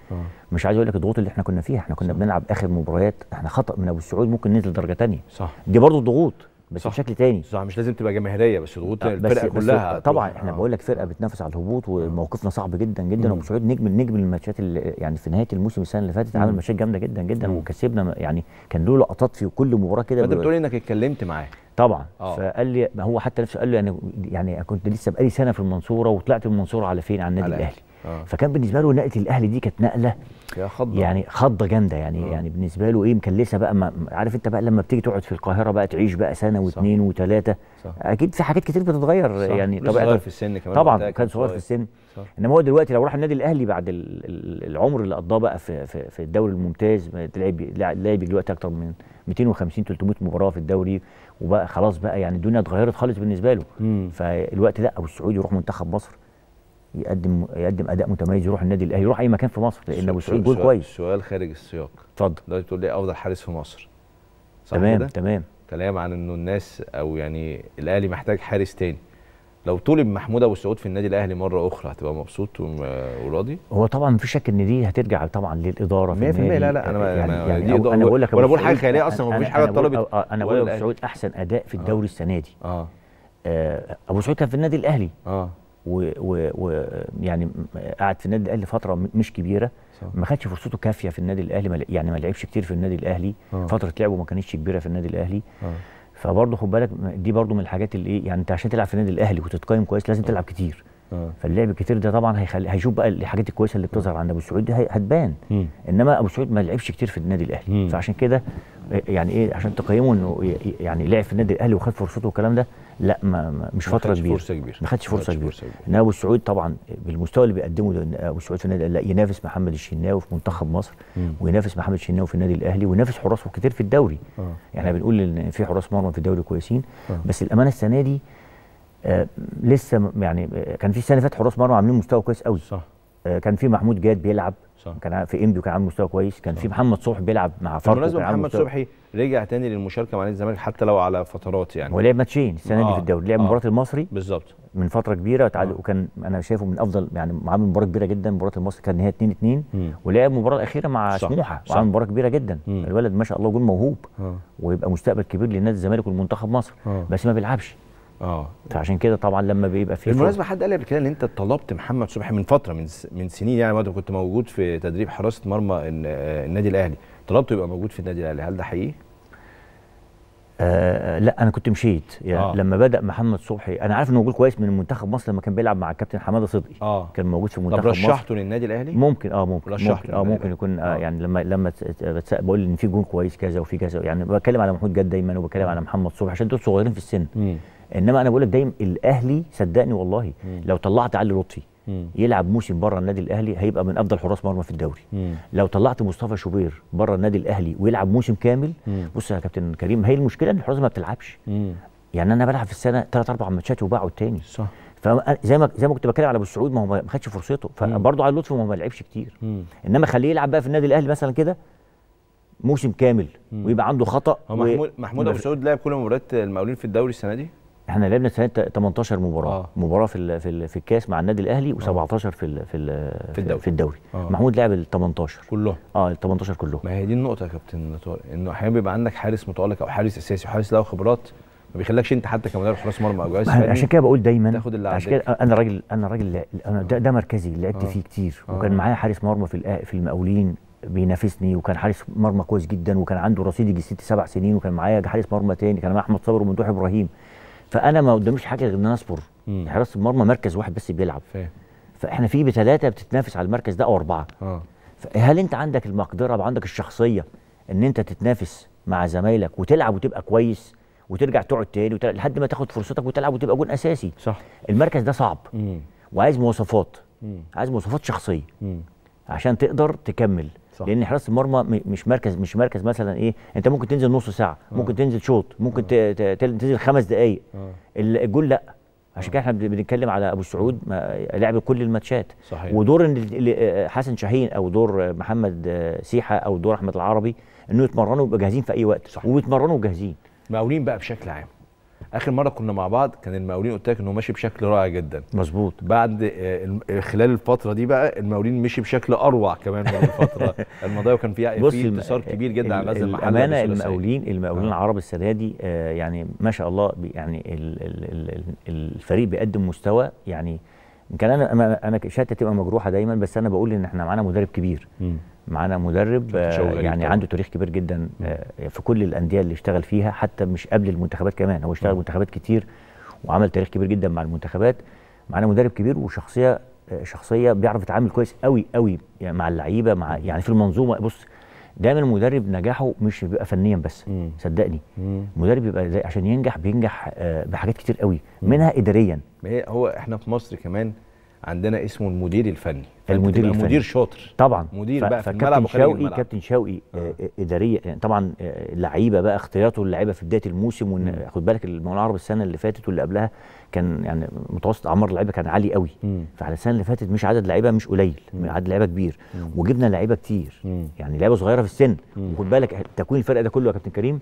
مش عايز اقول لك الضغوط اللي احنا كنا فيها. احنا كنا بنلعب اخر مباريات. احنا خطا من ابو سعود ممكن ننزل درجه ثانيه. صح. دي برضو ضغوط بس بشكل تاني. صح. مش لازم تبقى جماهيريه بس ضغوط الفرقه كلها طبعا. احنا بقول لك فرقه بتنافس على الهبوط وموقفنا صعب جدا جدا. وابو سعود نجم الماتشات يعني في نهايه الموسم السنه اللي فاتت عمل ماتشات جامده جدا جدا وكسبنا يعني كان له لقطات في كل مباراه كده. انت بتقول انك اتكلمت معاه طبعا. فقال لي ما هو حتى نفسه قال لي انا يعني كنت لسه بقالي سنه في المنصوره وطلعت من المنصوره على فين؟ على النادي الاهلي. فكان بالنسبه له نقله الاهلي دي كانت نقله يعني خضه جامده يعني يعني بالنسبه له ايه مكلسه بقى. ما عارف انت بقى لما بتيجي تقعد في القاهره بقى تعيش بقى سنه واثنين وثلاثه اكيد في حاجات كتير بتتغير. صح. يعني طبعا في السن كمان طبعا كان صغير في السن. انما هو دلوقتي لو راح النادي الاهلي بعد العمر اللي قضاه بقى في الدوري الممتاز لعب دلوقتي اكتر من 250 300 مباراه في الدوري وبقى خلاص بقى يعني الدنيا اتغيرت خالص بالنسبه له. فالوقت لا ابو السعود يروح منتخب مصر يقدم اداء متميز يروح النادي الاهلي يروح اي مكان في مصر لان ابو سعود جول كويس. سؤال خارج السياق. اتفضل. دلوقتي بتقول لي افضل حارس في مصر. صح تمام كده؟ تمام. كلام عن انه الناس او يعني الاهلي محتاج حارس تاني. لو طلب محمود ابو سعود في النادي الاهلي مره اخرى هتبقى مبسوط وراضي؟ هو طبعا مفيش شك ان دي هترجع طبعا للاداره 100%. لا لا انا يعني انا بقول لك بقول حاجه خياليه اصلا مفيش حاجه اتطلبت. انا بقول ابو سعود احسن اداء في الدوري السنه دي. ابو سعود كان في النادي الاهلي ويعني قعد في النادي الاهلي فتره مش كبيره. ما خدش فرصته كافيه في النادي الاهلي يعني ما لعبش كتير في النادي الاهلي. فتره لعبه ما كانتش كبيره في النادي الاهلي. فبرضه خد بالك دي برضه من الحاجات اللي ايه يعني انت عشان تلعب في النادي الاهلي وتتقيم كويس لازم تلعب كتير. فاللعب الكتير ده طبعا هيشوف بقى الحاجات الكويسه اللي بتظهر عند ابو سعود دي هتبان. انما ابو سعود ما لعبش كتير في النادي الاهلي. فعشان كده يعني ايه عشان تقيمه انه يعني لعب في النادي الاهلي وخد فرصته والكلام ده لا مش فتره كبيره. ما خدش فرصه كبيره. ان ابو سعود طبعا بالمستوى اللي بيقدمه ابو سعود في النادي الاهلي ينافس محمد الشناوي في منتخب مصر وينافس محمد الشناوي في النادي الاهلي وينافس حراسه كتير في الدوري. يعني احنا بنقول ان في حراس مرمى في الدوري كويسين بس الامانه السنه دي لسه يعني كان في سنه فاتت حراس مرمى عاملين مستوى كويس قوي. صح. كان في محمود جاد بيلعب. صح. كان في انبي وكان عامل مستوى كويس. كان في محمد صبحي بيلعب مع فرقه. بالمناسبه محمد صبحي رجع تاني للمشاركه مع نادي الزمالك حتى لو على فترات يعني. هو لعب ماتشين السنه دي في الدوري. لعب مباراه المصري بالظبط من فتره كبيره وكان انا شايفه من افضل يعني عامل مباراه كبيره جدا. مباراه المصري كان نهايه 2-2 ولعب المباراه الاخيره مع سموحه وعمل مباراه كبيره جدا. الولد ما شاء الله جول موهوب ويبقى مستقبل كبير لنادي الزمالك والمنتخب مصر بس ما بيلعبش. فعشان كده طبعا لما بيبقى في بالمناسبه حد قال لي قبل كده ان انت طلبت محمد صبحي من فتره من سنين يعني وقت كنت موجود في تدريب حراسه مرمى النادي الاهلي طلبته يبقى موجود في النادي الاهلي. هل ده حقيقي؟ لا انا كنت مشيت يعني لما بدا محمد صبحي انا عارف انه جول كويس من منتخب مصر لما كان بيلعب مع الكابتن حماده صدقي. كان موجود في منتخب مصر. طب رشحته للنادي الاهلي؟ ممكن ممكن يكون يعني لما بقول ان في جول كويس كذا وفي كذا يعني بتكلم على محمود جاد دايما وبتكلم على محمد صبحي عشان دول صغيرين في السن. انما انا بقول لك دايما الاهلي صدقني والله لو طلعت علي لطفي يلعب موسم بره النادي الاهلي هيبقى من افضل حراس مرمى في الدوري. لو طلعت مصطفى شوبير بره النادي الاهلي ويلعب موسم كامل. بص يا كابتن كريم هي المشكله ان الحراس ما بتلعبش. يعني انا بلعب في السنه 3-4 ماتشات وبقعد تاني. صح. فزي ما كنت بتكلم على ابو السعود ما هو ما خدش فرصته. فبرضه علي لطفي ما لعبش كتير. انما خليه يلعب بقى في النادي الاهلي مثلا كده موسم كامل ويبقى عنده خطا. محمود ابو سعود لعب كل مباريات المقاولين في الدوري السنه دي. احنا لعبنا سنه 18 مباراه. مباراه في الكاس مع النادي الاهلي و17 في الدوري. محمود لعب ال 18 كلهم. ال 18 كلهم. ما هي دي النقطه يا كابتن طارق انه احيانا بيبقى عندك حارس متالق او حارس اساسي وحارس له خبرات ما بيخلكش انت حتى كمدرب حراس مرمى او جهاز فني. عشان كده بقول دايما تاخد اللي عشان كده انا راجل انا ده مركزي لعبت فيه كتير وكان معايا حارس مرمى في المقاولين بينافسني وكان حارس مرمى كويس جدا وكان عنده رصيد يجي 6-7 سنين وكان معايا حارس مرمى تاني كان معايا احمد صابر وممدوح ابراهيم. فانا ما قداميش حاجه غير ان انا اصبر. حراس المرمى مركز واحد بس بيلعب. فاحنا في ب3 بتتنافس على المركز ده او 4. هل انت عندك المقدره وعندك الشخصيه ان انت تتنافس مع زمايلك وتلعب وتبقى كويس وترجع تقعد تاني لحد ما تاخد فرصتك وتلعب وتبقى جون اساسي؟ صح. المركز ده صعب وعايز مواصفات. عايز مواصفات شخصيه عشان تقدر تكمل. صح. لان حراس المرمى مش مركز مثلا ايه انت ممكن تنزل نص ساعه ممكن تنزل شوط ممكن تنزل 5 دقائق الجول لا عشان كده احنا بنتكلم على ابو سعود لعب كل الماتشات. صحيح. ودور حسن شاهين او دور محمد سيحه او دور احمد العربي انه يتمرنوا ويبقوا جاهزين في اي وقت. صحيح. ويتمرنوا جاهزين. مقاولين بقى بشكل عام، اخر مره كنا مع بعض كان المقاولين قلت لك انه ماشي بشكل رائع جدا. مظبوط. بعد خلال الفتره دي بقى المقاولين مشي بشكل اروع كمان من الفتره الماضيه، وكان في انتصار كبير جدا على غزل المحلي. الامانه المقاولين العرب السنه دي يعني ما شاء الله، يعني الفريق بيقدم مستوى. يعني يمكن انا شهادتي تبقى مجروحه دايما، بس انا بقول ان احنا معانا مدرب كبير، معانا مدرب يعني عنده تاريخ كبير جدا في كل الانديه اللي اشتغل فيها، حتى مش قبل المنتخبات كمان، هو اشتغل منتخبات كتير وعمل تاريخ كبير جدا مع المنتخبات. معانا مدرب كبير وشخصيه بيعرف يتعامل كويس قوي قوي يعني مع اللعيبه، مع يعني في المنظومه. بص، دايما المدرب نجاحه مش بيبقى فنيا بس، صدقني المدرب بيبقى عشان ينجح بينجح بحاجات كتير قوي، منها اداريا. هو احنا في مصر كمان عندنا اسمه المدير الفني، المدير شاطر طبعا، مدير بقى في الملعب وخارج الملعب. كابتن شوقي اداريا يعني طبعا. اللعيبه بقى اختياراته للعيبه في بدايه الموسم، خد بالك المولى العرب السنه اللي فاتت واللي قبلها كان يعني متوسط اعمار اللعيبه كان عالي قوي، فعلى السنه اللي فاتت مش عدد لعيبه مش قليل، عدد لعيبه كبير، وجبنا لعيبه كتير يعني لعيبه صغيره في السن. وخد بالك تكوين الفرق ده كله يا كابتن كريم،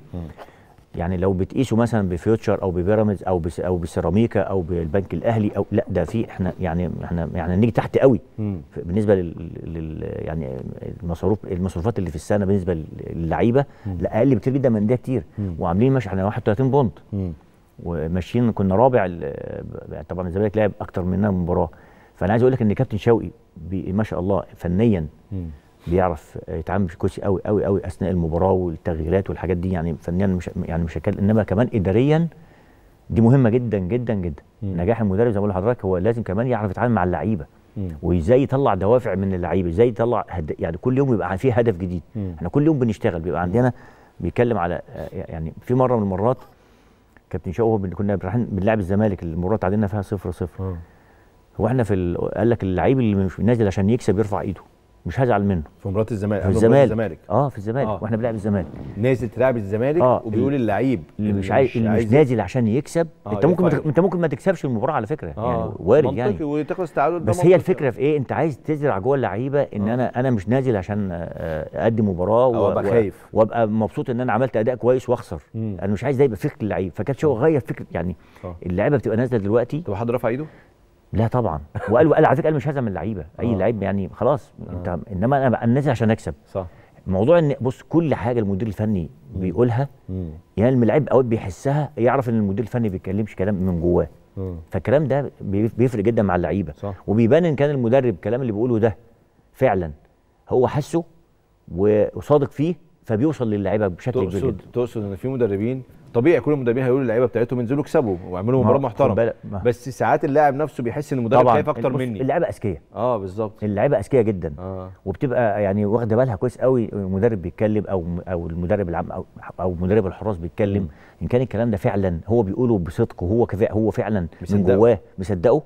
يعني لو بتقيسه مثلا بفيوتشر او ببيراميدز او بسيراميكا او بالبنك الاهلي او لا، ده في احنا يعني نيجي تحت قوي بالنسبه يعني المصروفات اللي في السنه بالنسبه للعيبه، لا اقل بكتير جدا من ده كتير. وعاملين ماشي احنا 31 بونت وماشيين، كنا رابع طبعا، الزمالك لعب اكتر مننا مباراه. فانا عايز اقول لك ان كابتن شوقي ما شاء الله فنيا بيعرف يتعامل كويس قوي قوي قوي اثناء المباراه والتغييرات والحاجات دي، يعني فنيا مش يعني انما كمان اداريا دي مهمه جدا جدا جدا. نجاح المدرب زي ما بقول لحضرتك هو لازم كمان يعرف يتعامل مع اللعيبه، وازاي يطلع دوافع من اللعيبه، ازاي يطلع يعني كل يوم يبقى فيه هدف جديد. احنا كل يوم بنشتغل، بيبقى عندنا بيتكلم على يعني في مره من المرات كابتن شوقي كنا رايحين بنلعب الزمالك، المباراه تعادلنا فيها 0-0. هو احنا قال لك اللعيب اللي مش نازل عشان يكسب يرفع ايده، مش هزعل منه. في مباراه الزمالك، في الزمالك واحنا بنلعب الزمالك، نازل تلعب الزمالك وبيقول اللعيب اللي مش نازل عشان يكسب. انت ممكن ما تكسبش المباراه على فكره، يعني وارد يعني، وتخلص تعادل. بس هي الفكره في ايه، انت عايز تزرع جوه اللعيبه ان انا مش نازل عشان اقدم مباراه وابقى خايف وابقى مبسوط ان انا عملت اداء كويس واخسر. انا مش عايز ده يبقى فكره اللعيب. فكانت شو غير فكره يعني اللعيبه بتبقى نازله دلوقتي. طب حد رفع ايده؟ لا طبعا. وقال على فكره قال مش هزم اللعيبه، اي لعيب يعني خلاص انت، انما انا نازل عشان اكسب. صح. موضوع ان بص كل حاجه المدير الفني بيقولها، يعني اللعيب اوقات بيحسها، يعرف ان المدير الفني بيتكلمش كلام من جواه، فالكلام ده بيفرق جدا مع اللعيبه، وبيبان ان كان المدرب الكلام اللي بيقوله ده فعلا هو حسه وصادق فيه، فبيوصل للعيبه بشكل كبير جدا. تقصد ان في مدربين طبيعي كل المدربين هيقولوا اللعيبه بتاعتهم انزلوا اكسبوا واعملوا مباراه محترمه، بس ساعات اللاعب نفسه بيحس ان المدرب خايف اكتر مني. اللعيبه اذكياء، بالظبط، اللعيبه اذكياء جدا، وبتبقى يعني واخده بالها كويس قوي. المدرب بيتكلم او المدرب العام او مدرب الحراس بيتكلم، ان كان الكلام ده فعلا هو بيقوله بصدق وهو فعلا من جواه مصدقه،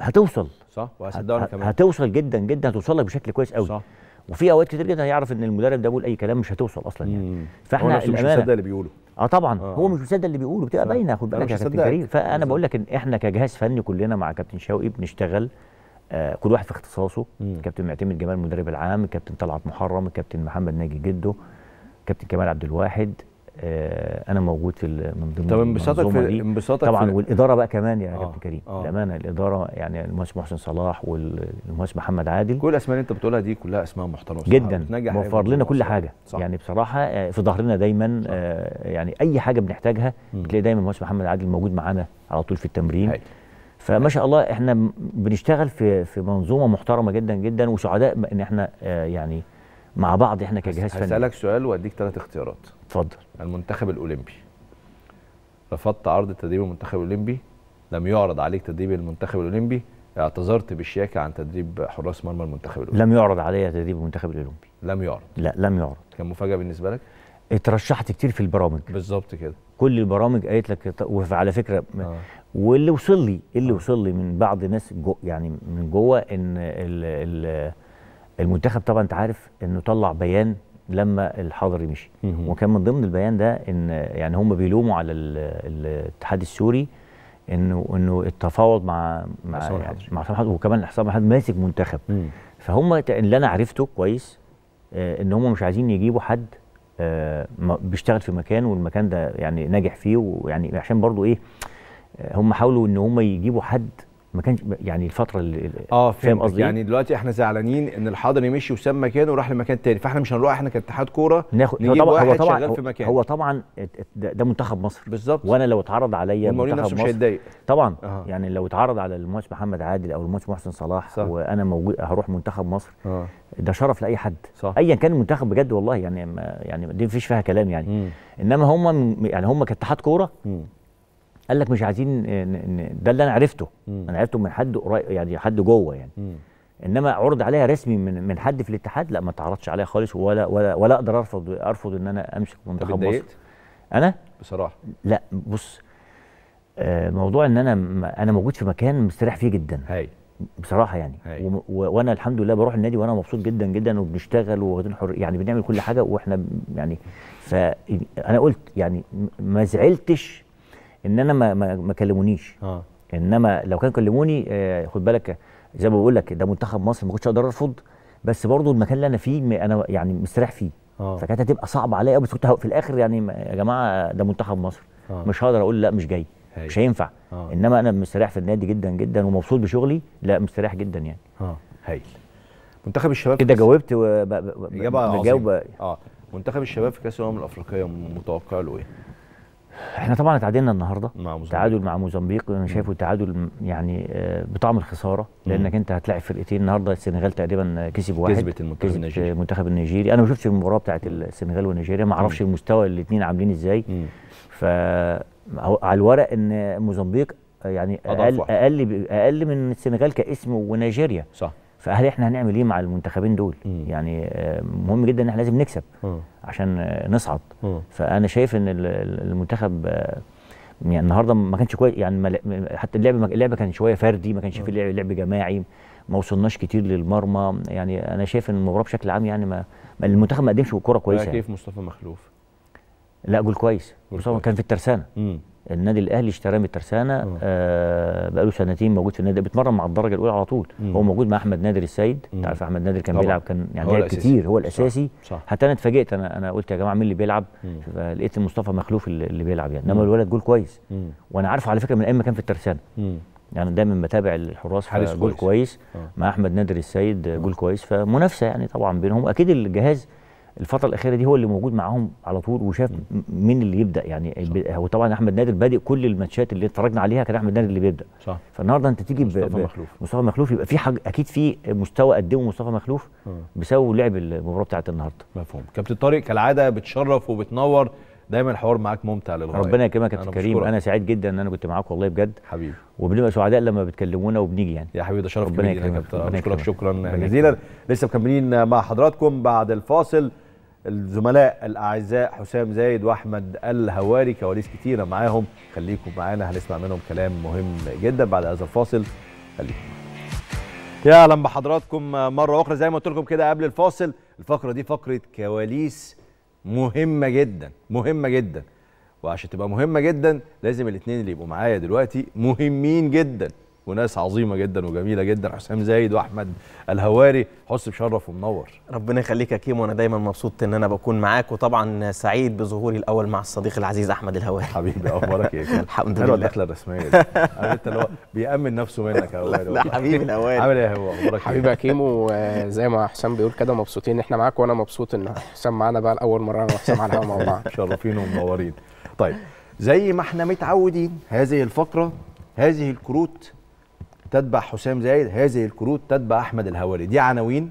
هتوصل. صح. وهصدقك كمان، هتوصل جدا جدا، هتوصل لك بشكل كويس قوي. صح. وفي اوقات كتير جدا يعرف ان المدرب ده بيقول اي كلام مش هتوصل اصلا يعني. فاحنا هو نفسه مش مصدق اللي بيقوله. طبعا هو مش مصدق اللي بيقوله، بتبقى باينه. خد بالك يا كابتن كريم، فانا بقول لك ان احنا كجهاز فني كلنا مع كابتن شوقي بنشتغل، كل واحد في اختصاصه. كابتن معتمد جمال المدرب العام، الكابتن طلعت محرم، الكابتن محمد ناجي جده، الكابتن كمال عبد الواحد، انا موجود في المنظومه. طب انبساطك طبعا، والاداره بقى كمان يا كابتن كريم، الامانه الاداره يعني المهندس محسن صلاح والمهندس محمد عادل، كل الاسماء اللي انت بتقولها دي كلها اسماء محترمه جدا، موفر لنا كل حاجه. صح. يعني بصراحه في ظهرنا دايما، يعني اي حاجه بنحتاجها بتلاقي دايما المهندس محمد عادل موجود معانا على طول في التمرين. فما شاء الله احنا بنشتغل في منظومه محترمه جدا جدا، وسعداء ان احنا يعني مع بعض احنا كجهاز فني. هسألك سؤال واديك 3 اختيارات. اتفضل. المنتخب الاولمبي، رفضت عرض تدريب المنتخب الاولمبي، لم يعرض عليك تدريب المنتخب الاولمبي، اعتذرت بالشياكه عن تدريب حراس مرمى المنتخب الاولمبي. لم يعرض عليا تدريب المنتخب الاولمبي. لم يعرض. لا لم يعرض. كان مفاجاه بالنسبه لك؟ اترشحت كتير في البرامج. بالظبط كده. كل البرامج قالت لك، وعلى فكره واللي وصل لي من بعض ناس يعني من جوه ان المنتخب طبعا انت عارف انه طلع بيان لما الحضري مشي، وكان من ضمن البيان ده ان يعني هم بيلوموا على الاتحاد السوري انه التفاوض مع حسام حسن، وكمان حسام حسن ماسك منتخب. فهم اللي انا عرفته كويس ان هم مش عايزين يجيبوا حد بيشتغل في مكان والمكان ده يعني ناجح فيه، ويعني عشان برضو ايه هم حاولوا ان هم يجيبوا حد ما كانش يعني الفتره اللي فاهم قصدي. يعني دلوقتي احنا زعلانين ان الحضري مشي وساب مكانه وراح لمكان تاني، فاحنا مش هنروح احنا كاتحاد كوره نجيب واحد شغال في مكان. هو طبعا ده منتخب مصر بالظبط، وانا لو اتعرض عليا منتخب مصر مش هيتضايق طبعا. يعني لو اتعرض على المهندس محمد عادل او المهندس محسن صلاح صح. وانا موجود هروح منتخب مصر ده شرف لاي حد صح. ايا كان المنتخب بجد والله، يعني دي مفيش فيها كلام يعني. انما هم يعني هم كاتحاد كوره قال لك مش عايزين، ده اللي انا عرفته. انا عرفته من حد قريب يعني حد جوه يعني. انما عرض عليها رسمي من حد في الاتحاد، لا ما اتعرضش عليها خالص، ولا اقدر ارفض ان انا امسك منتخب مصر. انا بصراحه لا بص، موضوع ان انا موجود في مكان مستريح فيه جدا هاي. بصراحه يعني وانا الحمد لله بروح النادي وانا مبسوط جدا جدا، وبنشتغل واخدين حريه يعني، بنعمل كل حاجه واحنا يعني. فانا قلت يعني ما زعلتش ان انا ما كلمونيش. انما لو كان كلموني خد بالك زي ما بقول لك ده منتخب مصر، ما كنتش اقدر ارفض، بس برضو المكان اللي انا فيه انا يعني مستريح فيه. فكانت هتبقى صعبه عليا قوي، بس كنت في الاخر يعني يا جماعه ده منتخب مصر مش هقدر اقول لا مش جاي هي. مش هينفع. انما انا مستريح في النادي جدا جدا ومبسوط بشغلي، لا مستريح جدا يعني. هايل. منتخب الشباب كده جاوبت اجابه. منتخب الشباب في كاس الامم الافريقيه متوقع له ايه؟ احنا طبعا اتعادلنا النهارده تعادل مع موزمبيق، وانا شايفه تعادل يعني بطعم الخساره، لانك انت هتلاعب فرقتين النهارده. السنغال تقريبا كسب واحد، كسبت المنتخب النيجيري. انا ما شفتش المباراه بتاعه السنغال والنيجيريا، ما اعرفش المستوى الاثنين عاملين ازاي. فعلى الورق ان موزمبيق يعني اقل من السنغال كاسم ونيجيريا صح. فهل احنا هنعمل ايه مع المنتخبين دول؟ يعني مهم جدا ان احنا لازم نكسب عشان نصعد. فانا شايف ان المنتخب يعني النهارده ما كانش كويس يعني، حتى اللعبه كان شويه فردي، ما كانش في لعب جماعي، ما وصلناش كتير للمرمى. يعني انا شايف ان المباراه بشكل عام يعني ما المنتخب ما قدمش كوره كويسه. كيف يعني. مصطفى مخلوف؟ لا جول كويس. مصطفى كان في الترسانه. النادي الاهلي اشتراه من الترسانه بقاله سنتين موجود في النادي، بيتمرن مع الدرجه الاولى على طول. هو موجود مع احمد نادر السيد، انت عارف احمد نادر كان بيلعب، كان يعني لعب كتير، هو الاساسي صح. حتى انا اتفاجئت، انا قلت يا جماعه مين اللي بيلعب؟ فلقيت مصطفى مخلوف اللي بيلعب يعني. انما الولد جول كويس، وانا عارفه على فكره من ايام ما كان في الترسانه. يعني دايما بتابع الحراس، حارس جول كويس مع احمد نادر السيد، جول كويس. فمنافسه يعني طبعا بينهم. اكيد الجهاز الفترة الأخيرة دي هو اللي موجود معاهم على طول، وشاف مين اللي يبدأ يعني. هو طبعا أحمد نادر بادئ كل الماتشات اللي اتفرجنا عليها، كان أحمد نادر اللي بيبدأ صح. فالنهارده أنت تيجي مصطفى مخلوف، يبقى في حاجة أكيد، في مستوى قدمه مصطفى مخلوف بسبب لعب المباراة بتاعت النهارده. مفهوم. كابتن طارق كالعادة بتشرف وبتنور، دايما الحوار معاك ممتع للغاية. ربنا يكرمك يا كابتن كريم، أنا سعيد جدا إن أنا كنت معاك والله بجد حبيبي، وبنبقى سعداء لما بتكلمونا وبنيجي يعني. يا حبيبي ده شرف كبير لينا يا كابتن، بشكرك شكرا جزيلا. لسه مكملين مع حضراتكم بعد الفاصل الزملاء الاعزاء حسام زايد واحمد الهواري، كواليس كتيره معاهم، خليكم معانا هنسمع منهم كلام مهم جدا بعد هذا الفاصل. خليكم. يا اهلا بحضراتكم مره اخرى، زي ما قلت لكم كده قبل الفاصل الفقره دي فقره كواليس مهمه جدا مهمه جدا، وعشان تبقى مهمه جدا لازم الاثنين اللي يبقوا معايا دلوقتي مهمين جدا وناس عظيمه جدا وجميله جدا، حسام زايد واحمد الهواري. حس بشرف ومنور. ربنا يخليك يا كيمو، وانا دايما مبسوط ان انا بكون معاك، وطبعا سعيد بظهوري الاول مع الصديق العزيز احمد الهواري. حبيبي اخبارك ايه يا كيمو؟ الحمد لله. الدخله الرسميه دي انت اللي هو بيامن نفسه منك يا هواري. لا حبيبي الهواري عامل ايه يا هو؟ اخبارك ايه؟ حبيبي يا كيمو، زي ما حسام بيقول كده مبسوطين ان احنا معاك، وانا مبسوط ان حسام معانا بقى لاول مره، انا وحسام على الهوا مع بعض. مشرفين ومنورين. طيب زي ما احنا متعودين هذه الفقره، هذه الكروت تتبع حسام زايد، هذه الكروت تتبع احمد الهواري. دي عناوين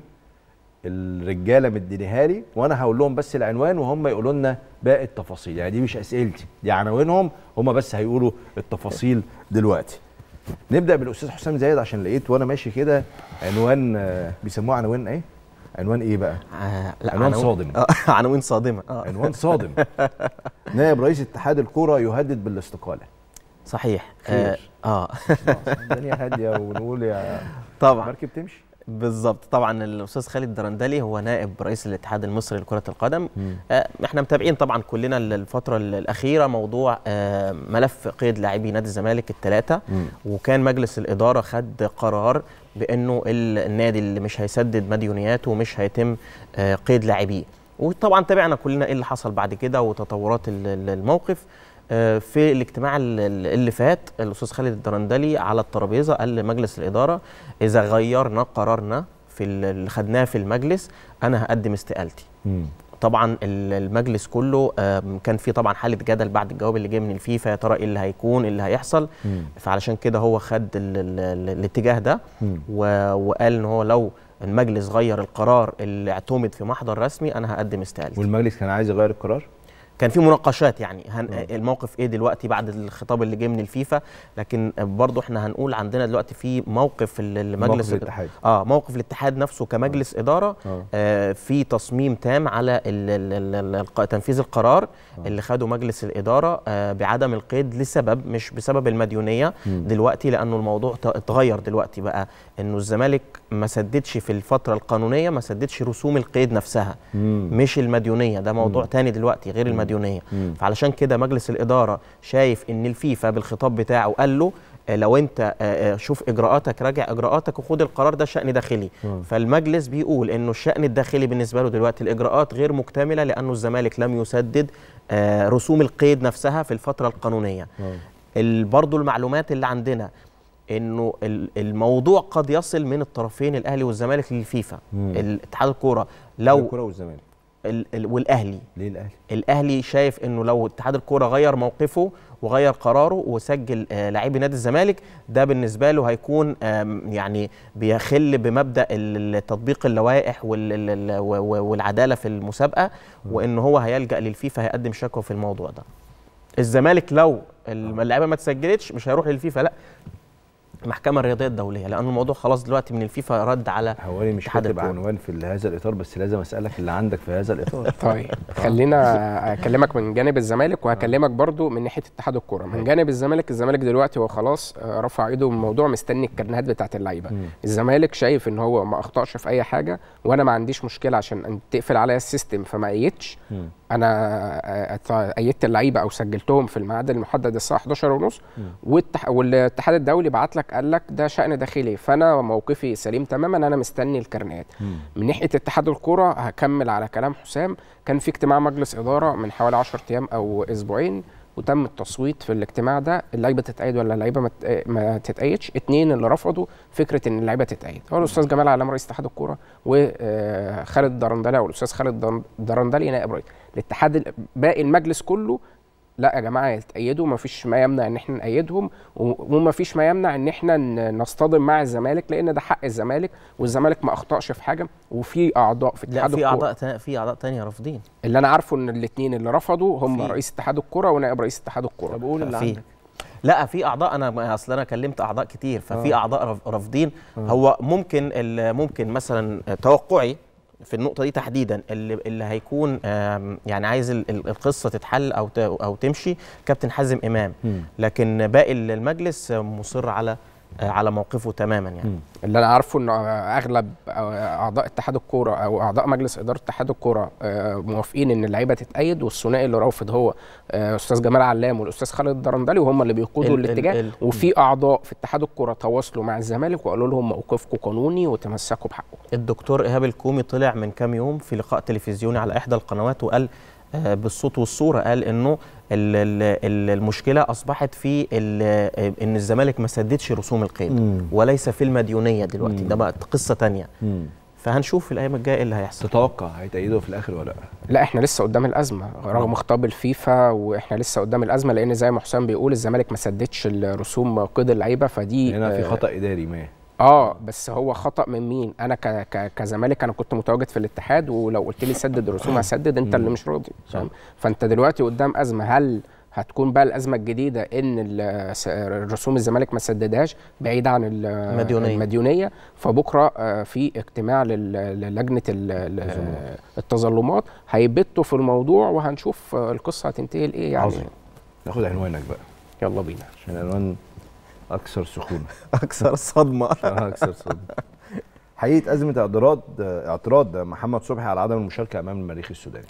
الرجاله مدينيها لي، وانا هقول لهم بس العنوان وهم يقولوا لنا باقي التفاصيل. يعني دي مش اسئلتي، دي عناوينهم، هم بس هيقولوا التفاصيل دلوقتي. نبدا بالاستاذ حسام زايد، عشان لقيت وانا ماشي كده عنوان بيسموه عنوان ايه؟ عنوان ايه بقى؟ عنوان صادم. عناوين صادمه. عنوان صادم. نائب رئيس اتحاد الكوره يهدد بالاستقاله. صحيح. خير. الدنيا هاديه ونقول يا طبعا المركب تمشي. بالظبط. طبعا الاستاذ خالد درندلي هو نائب رئيس الاتحاد المصري لكرة القدم. احنا متابعين طبعا كلنا الفترة الأخيرة موضوع ملف قيد لاعبي نادي الزمالك الثلاثة، وكان مجلس الإدارة خد قرار بأنه النادي اللي مش هيسدد مديونياته ومش هيتم قيد لاعبيه، وطبعا تابعنا كلنا ايه اللي حصل بعد كده وتطورات الموقف. في الاجتماع اللي فات الاستاذ خالد الدرندلي على الترابيزه قال لمجلس الاداره اذا غيرنا قرارنا في اللي خدناه في المجلس انا هقدم استقالتي. طبعا المجلس كله كان فيه طبعا حاله جدل بعد الجواب اللي جه من الفيفا، يا ترى ايه اللي هيكون اللي هيحصل. فعلشان كده هو خد الاتجاه ده وقال ان هو لو المجلس غير القرار اللي اعتمد في محضر رسمي انا هقدم استقالتي. والمجلس كان عايز يغير القرار؟ كان في مناقشات يعني الموقف ايه دلوقتي بعد الخطاب اللي جه من الفيفا، لكن برضو احنا هنقول عندنا دلوقتي في موقف المجلس، موقف الاتحاد نفسه كمجلس اداره في تصميم تام على تنفيذ القرار اللي خده مجلس الاداره بعدم القيد لسبب، مش بسبب المديونيه دلوقتي، لانه الموضوع اتغير دلوقتي بقى انه الزمالك ما سددش في الفتره القانونيه، ما سددش رسوم القيد نفسها مش المديونيه، ده موضوع تاني دلوقتي غير المديونيه. فعلشان كده مجلس الاداره شايف ان الفيفا بالخطاب بتاعه قال له لو انت شوف اجراءاتك، راجع اجراءاتك وخد القرار ده شأن داخلي. فالمجلس بيقول انه الشأن الداخلي بالنسبه له دلوقتي الاجراءات غير مكتمله لانه الزمالك لم يسدد رسوم القيد نفسها في الفتره القانونيه. برضه المعلومات اللي عندنا انه الموضوع قد يصل من الطرفين الاهلي والزمالك للفيفا، اتحاد الكوره لو الكوره والزمالك والاهلي. ليه الاهلي؟ الاهلي شايف انه لو اتحاد الكوره غير موقفه وغير قراره وسجل لاعبي نادي الزمالك ده بالنسبه له هيكون يعني بيخل بمبدا تطبيق اللوائح والعداله في المسابقه، وان هو هيلجا للفيفا هيقدم شكوى في الموضوع ده. الزمالك لو اللعيبه ما تسجلتش مش هيروح للفيفا، لا المحكمه الرياضيه الدوليه، لان الموضوع خلاص دلوقتي من الفيفا رد على حوالي مش كاتب عنوان في هذا الاطار، بس لازم اسالك اللي عندك في هذا الاطار. طيب خلينا اكلمك من جانب الزمالك وهكلمك برضو من ناحيه اتحاد الكوره. من جانب الزمالك، الزمالك دلوقتي هو خلاص رفع ايده من الموضوع، مستني الكرنيهات بتاعه اللعيبه. الزمالك شايف ان هو ما اخطاش في اي حاجه، وانا ما عنديش مشكله عشان تقفل عليا السيستم فما ايدش، انا ايدت اللعيبه او سجلتهم في الميعاد المحدد الساعه 11:30، والاتحاد الدولي بعت لك قال لك ده شأن داخلي، فانا موقفي سليم تماما، انا مستني الكرنيهات. من ناحيه اتحاد الكوره هكمل على كلام حسام، كان في اجتماع مجلس اداره من حوالي 10 ايام او اسبوعين، وتم التصويت في الاجتماع ده اللعيبه تتأيد ولا اللعيبه ما تتأيدش. اتنين اللي رفضوا فكره ان اللعيبه تتأيد، هو الاستاذ جمال علام رئيس اتحاد الكوره، وخالد درندلي او الاستاذ خالد درندلي نائب رئيس الاتحاد. باقي المجلس كله لا يا جماعه يتأيدوا، مفيش ما يمنع ان احنا نأيدهم، ومفيش ما يمنع ان احنا نصطدم مع الزمالك، لان ده حق الزمالك، والزمالك ما اخطاش في حاجه، وفي اعضاء في اتحاد الكوره. لا، في اعضاء ثانيه رافضين. اللي انا عارفه ان الاثنين اللي رفضوا هم رئيس اتحاد الكوره ونائب رئيس اتحاد الكوره. طب قول اللي عندك. لا، في اعضاء، انا اصل انا كلمت اعضاء كتير، ففي اعضاء رافضين. هو ممكن مثلا توقعي في النقطة دي تحديدا اللي هيكون يعني عايز القصة تتحل أو تمشي كابتن حازم إمام، لكن باقي المجلس مصر على موقفه تماما. يعني اللي انا عارفه ان اغلب اعضاء اتحاد الكوره او اعضاء مجلس اداره اتحاد الكوره موافقين ان اللعيبه تتأيد، والثنائي اللي رافض هو استاذ جمال علام والاستاذ خالد الدرندلي، وهم اللي بيقودوا الاتجاه. وفي اعضاء في اتحاد الكوره تواصلوا مع الزمالك وقالوا لهم موقفكم قانوني وتمسكوا بحقه. الدكتور ايهاب الكومي طلع من كام يوم في لقاء تلفزيوني على احدى القنوات وقال بالصوت والصوره، قال انه المشكله اصبحت في ان الزمالك ما سددش رسوم القيد وليس في المديونيه دلوقتي. ده بقى قصه ثانيه، فهنشوف في الايام الجايه اللي هيحصل. تتوقع هيتأيدوا في الاخر ولا لا؟ لا، احنا لسه قدام الازمه رغم خطاب الفيفا، واحنا لسه قدام الازمه، لان زي ما حسام بيقول الزمالك ما سددش الرسوم قيد اللعيبه، فدي هنا في خطا اداري ما. بس هو خطأ من مين؟ انا كزمالك انا كنت متواجد في الاتحاد، ولو قلت لي سدد الرسوم هسدد، انت اللي مش راضي. فانت دلوقتي قدام ازمه، هل هتكون بقى الازمه الجديده ان الرسوم الزمالك ما سددهاش بعيد عن المديونيه؟ فبكره في اجتماع للجنه التظلمات هيبتوا في الموضوع، وهنشوف القصه هتنتهي لايه. يعني عظيم. ناخد عنوانك بقى، يلا بينا، عشان العنوان أكثر سخونة أكثر صدمة حقيقه ازمه اعتراض محمد صبحي على عدم المشاركه امام المريخ السوداني.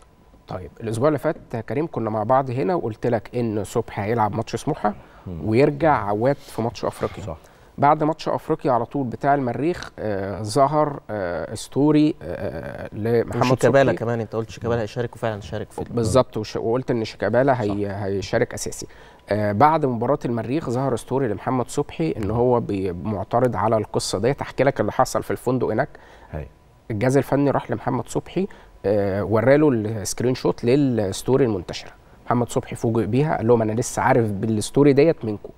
طيب الاسبوع اللي فات كريم كنا مع بعض هنا وقلت لك ان صبحي هيلعب ماتش سموحه ويرجع عواد في ماتش افريقيا. صح. بعد ماتش افريقيا على طول بتاع المريخ ظهر ستوري لمحمد صبحي وشيكابالا كمان. انت قلت شيكابالا هيشارك وفعلا شارك في بالظبط، وقلت ان شيكابالا هيشارك اساسي. بعد مباراه المريخ ظهر ستوري لمحمد صبحي ان هو معترض على القصه ديت. احكي لك اللي حصل في الفندق هناك. الجهاز الفني راح لمحمد صبحي وراله السكرين شوت للستوري المنتشره. محمد صبحي فوجئ بيها، قال لهم انا لسه عارف بالستوري ديت منكم،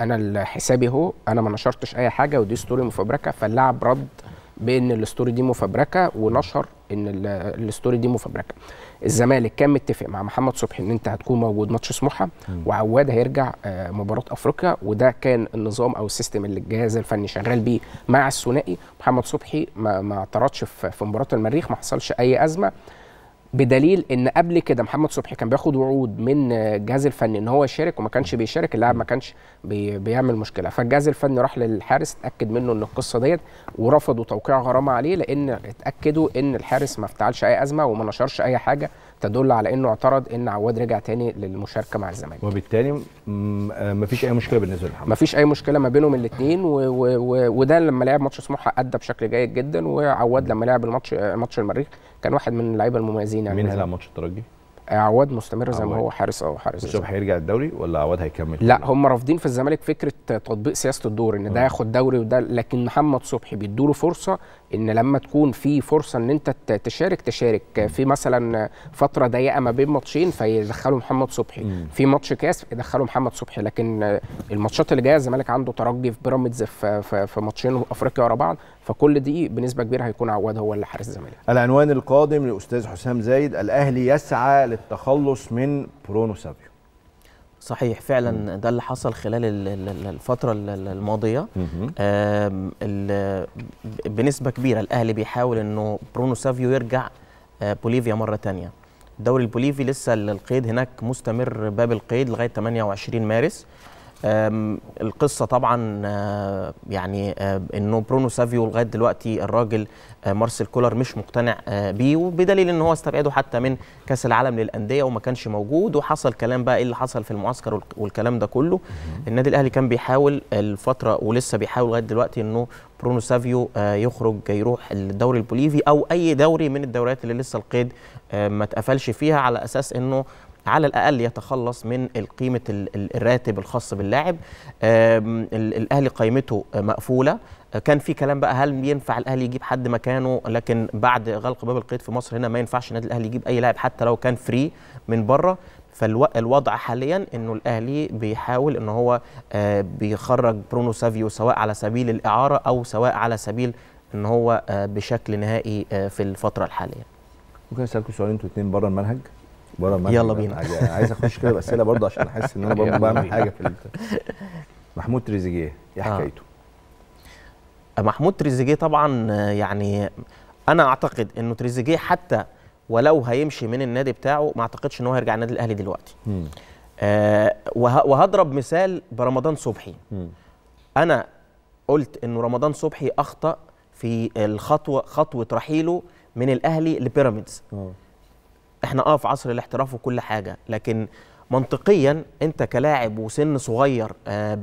انا حسابي اهو، انا ما نشرتش اي حاجه ودي ستوري مفبركه. فاللاعب رد بان الستوري دي مفبركه ونشر ان الستوري دي مفبركه. الزمالك كان متفق مع محمد صبحي ان انت هتكون موجود ماتش سموحه وعواد هيرجع مباراه افريقيا، وده كان النظام او السيستم اللي الجهاز الفني شغال بيه مع الثنائي. محمد صبحي ما اعترضش في مباراه المريخ، ما حصلش اي ازمه، بدليل ان قبل كده محمد صبحي كان بياخد وعود من الجهاز الفني ان هو يشارك وما كانش بيشارك، اللاعب ما كانش بيعمل مشكله. فالجهاز الفني راح للحارس اتاكد منه ان القصه ديت ورفضوا توقيع غرامه عليه، لان اتاكدوا ان الحارس ما افتعلش اي ازمه وما نشرش اي حاجه تدل على انه اعترض ان عواد رجع تاني للمشاركه مع الزمالك، وبالتالي ما فيش اي مشكله بالنسبه لمحمد. ما فيش اي مشكله ما بينهم الاثنين، وده لما لعب ماتش سموحه ادى بشكل جيد جدا، وعواد لما لعب ماتش المريخ كان واحد من اللعيبه المميزين. يعني مين هيلعب ماتش الترجي؟ عواد مستمر زي ما هو، حارس حارس. صبحي هيرجع الدوري ولا عواد هيكمل؟ لا، هم رافضين في الزمالك فكره تطبيق سياسه الدور ان ده ياخد دوري وده، لكن محمد صبحي بيدوله فرصه ان لما تكون في فرصه ان انت تشارك في مثلا فتره ضيقه ما بين ماتشين فيدخلوا محمد صبحي، في ماتش كاس يدخلوا محمد صبحي. لكن الماتشات اللي جايه الزمالك عنده ترجي في بيراميدز في ماتشين افريقيا ورا بعض، فكل دي بنسبه كبيره هيكون عواد هو اللي حارس الزمالك. العنوان القادم للاستاذ حسام زايد، الاهلي يسعى للتخلص من برونو سافيو. صحيح فعلا ده اللي حصل خلال الفتره الماضيه. بنسبه كبيره الاهلي بيحاول انه برونو سافيو يرجع بوليفيا مره ثانيه. الدوري البوليفي لسه القيد هناك مستمر، باب القيد لغايه 28 مارس. القصه طبعا يعني انه برونو سافيو لغايه دلوقتي الراجل مارس كولر مش مقتنع بيه، وبدليل ان هو استبعده حتى من كاس العالم للانديه وما كانش موجود، وحصل كلام بقى ايه اللي حصل في المعسكر والكلام ده كله. النادي الاهلي كان بيحاول الفتره ولسه بيحاول لغايه دلوقتي انه برونو سافيو يخرج يروح الدوري البوليفي او اي دوري من الدوريات اللي لسه القيد ما اتقفلش فيها، على اساس انه على الأقل يتخلص من قيمة الراتب الخاص باللاعب. الأهلي قيمته مقفولة، كان في كلام بقى هل ينفع الأهلي يجيب حد مكانه، لكن بعد غلق باب القيد في مصر هنا ما ينفعش النادي الأهلي يجيب أي لاعب حتى لو كان فري من بره. فالوضع حاليا انه الاهلي بيحاول ان هو بيخرج برونو سافيو سواء على سبيل الإعارة او سواء على سبيل ان هو بشكل نهائي في الفترة الحالية. ممكن اسألكم سؤالين انتوا الاثنين بره المنهج؟ يلا بينا. عايز اخش كده باسئله برضه عشان احس ان انا برضه بعمل حاجه في محمود تريزيجيه، ايه حكايته؟ محمود تريزيجيه طبعا يعني انا اعتقد انه تريزيجيه حتى ولو هيمشي من النادي بتاعه ما اعتقدش ان هو هيرجع النادي الاهلي دلوقتي. وهضرب مثال برمضان صبحي. انا قلت انه رمضان صبحي اخطا في خطوه رحيله من الاهلي لبيراميدز. احنا في عصر الاحتراف وكل حاجه، لكن منطقيا انت كلاعب وسن صغير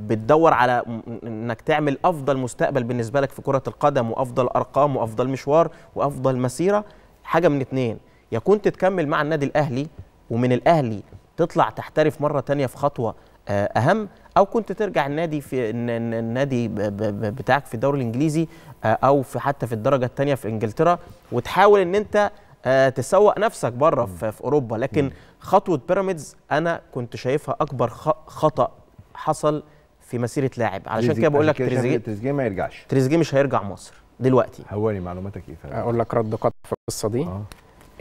بتدور على انك تعمل افضل مستقبل بالنسبه لك في كره القدم، وافضل ارقام وافضل مشوار وافضل مسيره. حاجه من اتنين، يا كنت تكمل مع النادي الاهلي ومن الاهلي تطلع تحترف مره ثانيه في خطوه اهم، او كنت ترجع النادي في النادي بتاعك في الدوري الانجليزي او في حتى في الدرجه الثانيه في انجلترا وتحاول ان انت تسوق نفسك بره في اوروبا. لكن خطوه بيراميدز انا كنت شايفها اكبر خطا حصل في مسيره لاعب، علشان كده بقول لك تريزيجيه ما يرجعش. تريزيجيه مش هيرجع مصر دلوقتي. هواني معلوماتك ايه؟ اقول لك رد قطع في القصه دي.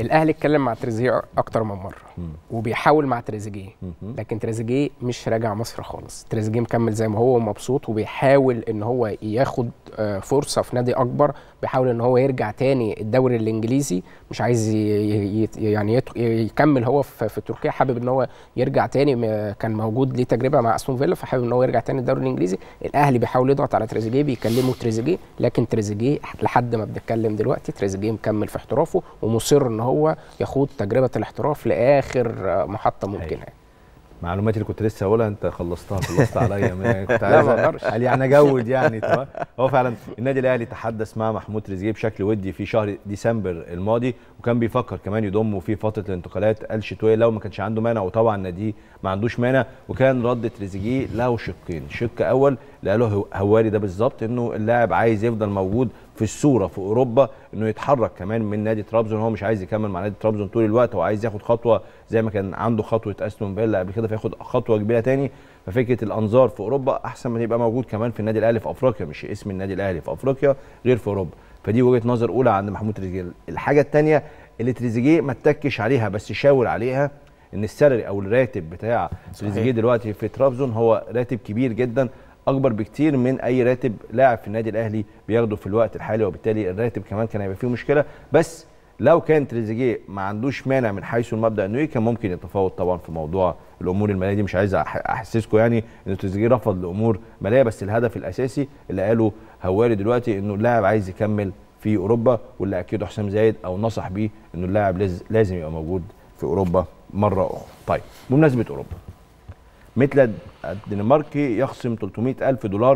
الاهلي اتكلم مع تريزيجيه اكتر من مره، وبيحاول مع تريزيجيه، لكن تريزيجيه مش راجع مصر خالص. تريزيجيه مكمل زي ما هو ومبسوط، وبيحاول ان هو ياخد فرصه في نادي اكبر، بيحاول ان هو يرجع تاني الدوري الانجليزي، مش عايز يعني يكمل هو في تركيا، حابب ان هو يرجع تاني. كان موجود ليه تجربه مع استون فيلا، فحابب ان هو يرجع تاني الدوري الانجليزي. الاهلي بيحاول يضغط على تريزيجيه، بيكلموا تريزيجيه، لكن تريزيجيه لحد ما بنتكلم دلوقتي تريزيجيه مكمل في احترافه ومصر ان هو يخوض تجربه الاحتراف لاخر محطه ممكنه. معلوماتي اللي كنت لسه هقولها انت خلصت عليا، كنت عايز قال يعني اجود يعني. تمام، هو فعلا النادي الاهلي تحدث مع محمود تريزيجيه بشكل ودي في شهر ديسمبر الماضي، وكان بيفكر كمان يضمه في فتره الانتقالات الشتويه لو ما كانش عنده مانع، وطبعا ناديه ما عندوش مانع. وكان رد تريزيجيه له شقين، شق اول اللي قاله هواري ده بالظبط، انه اللاعب عايز يفضل موجود في الصوره في اوروبا، انه يتحرك كمان من نادي طرابزون، هو مش عايز يكمل مع نادي طرابزون طول الوقت، هو عايز ياخد خطوه زي ما كان عنده خطوه استون فيلا قبل كده، فياخد خطوه كبيره تاني. ففكره الانظار في اوروبا احسن ما يبقى موجود كمان في النادي الاهلي في افريقيا، مش اسم النادي الاهلي في افريقيا غير في اوروبا. فدي وجهه نظر اولى عند محمود تريزيجيه. الحاجه الثانيه اللي تريزيجيه ما اتكش عليها بس شاور عليها، ان السالري او الراتب بتاع تريزيجيه دلوقتي في طرابزون هو راتب كبير جدا، اكبر بكتير من اي راتب لاعب في النادي الاهلي بياخده في الوقت الحالي، وبالتالي الراتب كمان كان هيبقى فيه مشكله. بس لو كان تريزيجيه ما عندوش مانع من حيث المبدا انه كان ممكن يتفاوض طبعا في موضوع الامور الماليه دي، مش عايز احسسكم يعني ان تريزيجيه رفض لامور ماليه، بس الهدف الاساسي اللي قاله هواري دلوقتي انه اللاعب عايز يكمل في اوروبا، واللي اكده حسام زايد او نصح بيه انه اللاعب لازم يبقى موجود في اوروبا مره اخرى. طيب، بمناسبه اوروبا، مثل الدنماركي يخصم $300,000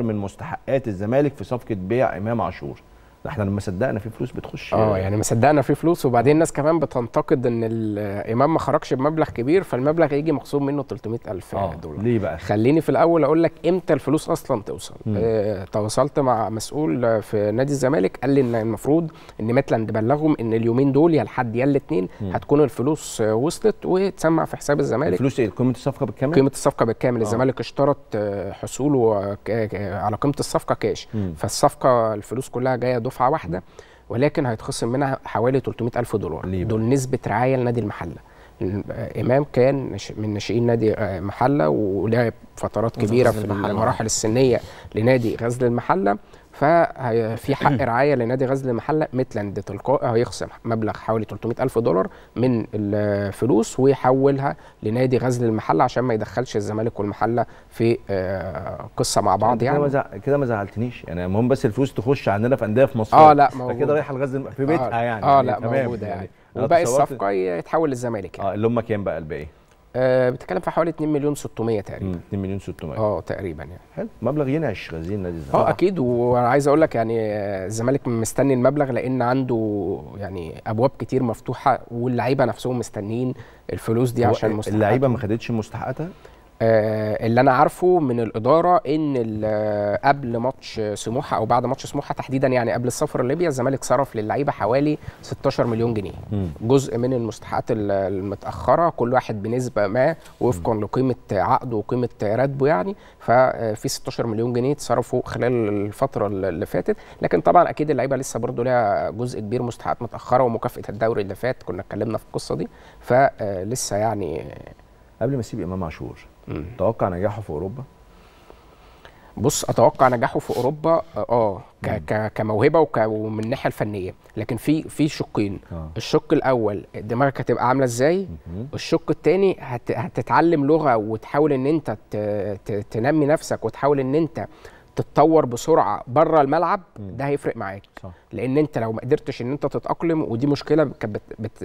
من مستحقات الزمالك في صفقه بيع امام عاشور. احنا لما صدقنا في فلوس بتخش، يعني ما صدقنا في فلوس. وبعدين الناس كمان بتنتقد ان الامام ما خرجش بمبلغ كبير، فالمبلغ يجي مخصوم منه $300,000. ليه بقى؟ خليني في الاول اقول لك امتى الفلوس اصلا توصل. تواصلت مع مسؤول في نادي الزمالك، قال لي ان المفروض ان ميتلاند بلغهم ان اليومين دول يا الحد يا الاثنين هتكون الفلوس وصلت وتسمع في حساب الزمالك. الفلوس ايه؟ قيمه الصفقه بالكامل؟ قيمه الصفقه بالكامل. الزمالك اشترط حصوله على قيمه الصفقه كاش، فالصفقه الفلوس كلها جايه دفعه واحده، ولكن هيتخصم منها حوالي $300,000. دول نسبه رعايه لنادي المحله. امام كان من ناشئين نادي محله، ولعب فترات كبيره في المراحل السنيه لنادي غزل المحله، ففي حق رعايه لنادي غزل المحله. ميتلاند تلقائي هيخصم مبلغ حوالي $300,000 من الفلوس ويحولها لنادي غزل المحله عشان ما يدخلش الزمالك والمحله في قصه مع بعض. يعني كده ما زعلتنيش يعني، المهم بس الفلوس تخش عندنا في انديه في مصر. لا، موجوده كده رايحه لغزل في بيتها يعني. لا، موجوده يعني. وباقي الصفقه يتحول للزمالك يعني. اللي هم كام بقى الباقي؟ بتتكلم في حوالي 2,600,000 تقريبا. 2,600,000 تقريبا يعني. حلو، مبلغ ينعش غزين نادي الزمالك. اكيد. وعايز اقول لك يعني الزمالك مستني المبلغ، لان عنده يعني ابواب كتير مفتوحه، واللعيبه نفسهم مستنيين الفلوس دي عشان مستحقاتها. اللعيبه ما خدتش مستحقاتها؟ اللي انا عارفه من الاداره ان قبل ماتش سموحه او بعد ماتش سموحه تحديدا، يعني قبل السفر لليبيا، الزمالك صرف للعيبه حوالي $16 مليون، جزء من المستحقات المتاخره، كل واحد بنسبه ما وفقا لقيمه عقده وقيمه راتبه يعني. ففي $16 مليون اتصرفوا خلال الفتره اللي فاتت، لكن طبعا اكيد اللعيبه لسه برضو لها جزء كبير مستحقات متاخره، ومكافاه الدوري اللي فات كنا اتكلمنا في القصه دي، فلسه يعني. قبل ما اسيب امام عاشور، اتوقع نجاحه في اوروبا؟ بص، اتوقع نجاحه في اوروبا كموهبه ومن الناحيه الفنيه، لكن في شقين. الشق الاول دماغك هتبقى عامله ازاي، الشق الثاني هتتعلم لغه وتحاول ان انت تنمي نفسك وتحاول ان انت تتطور بسرعه بره الملعب. ده هيفرق معاك، لان انت لو ما قدرتش ان انت تتاقلم، ودي مشكله كانت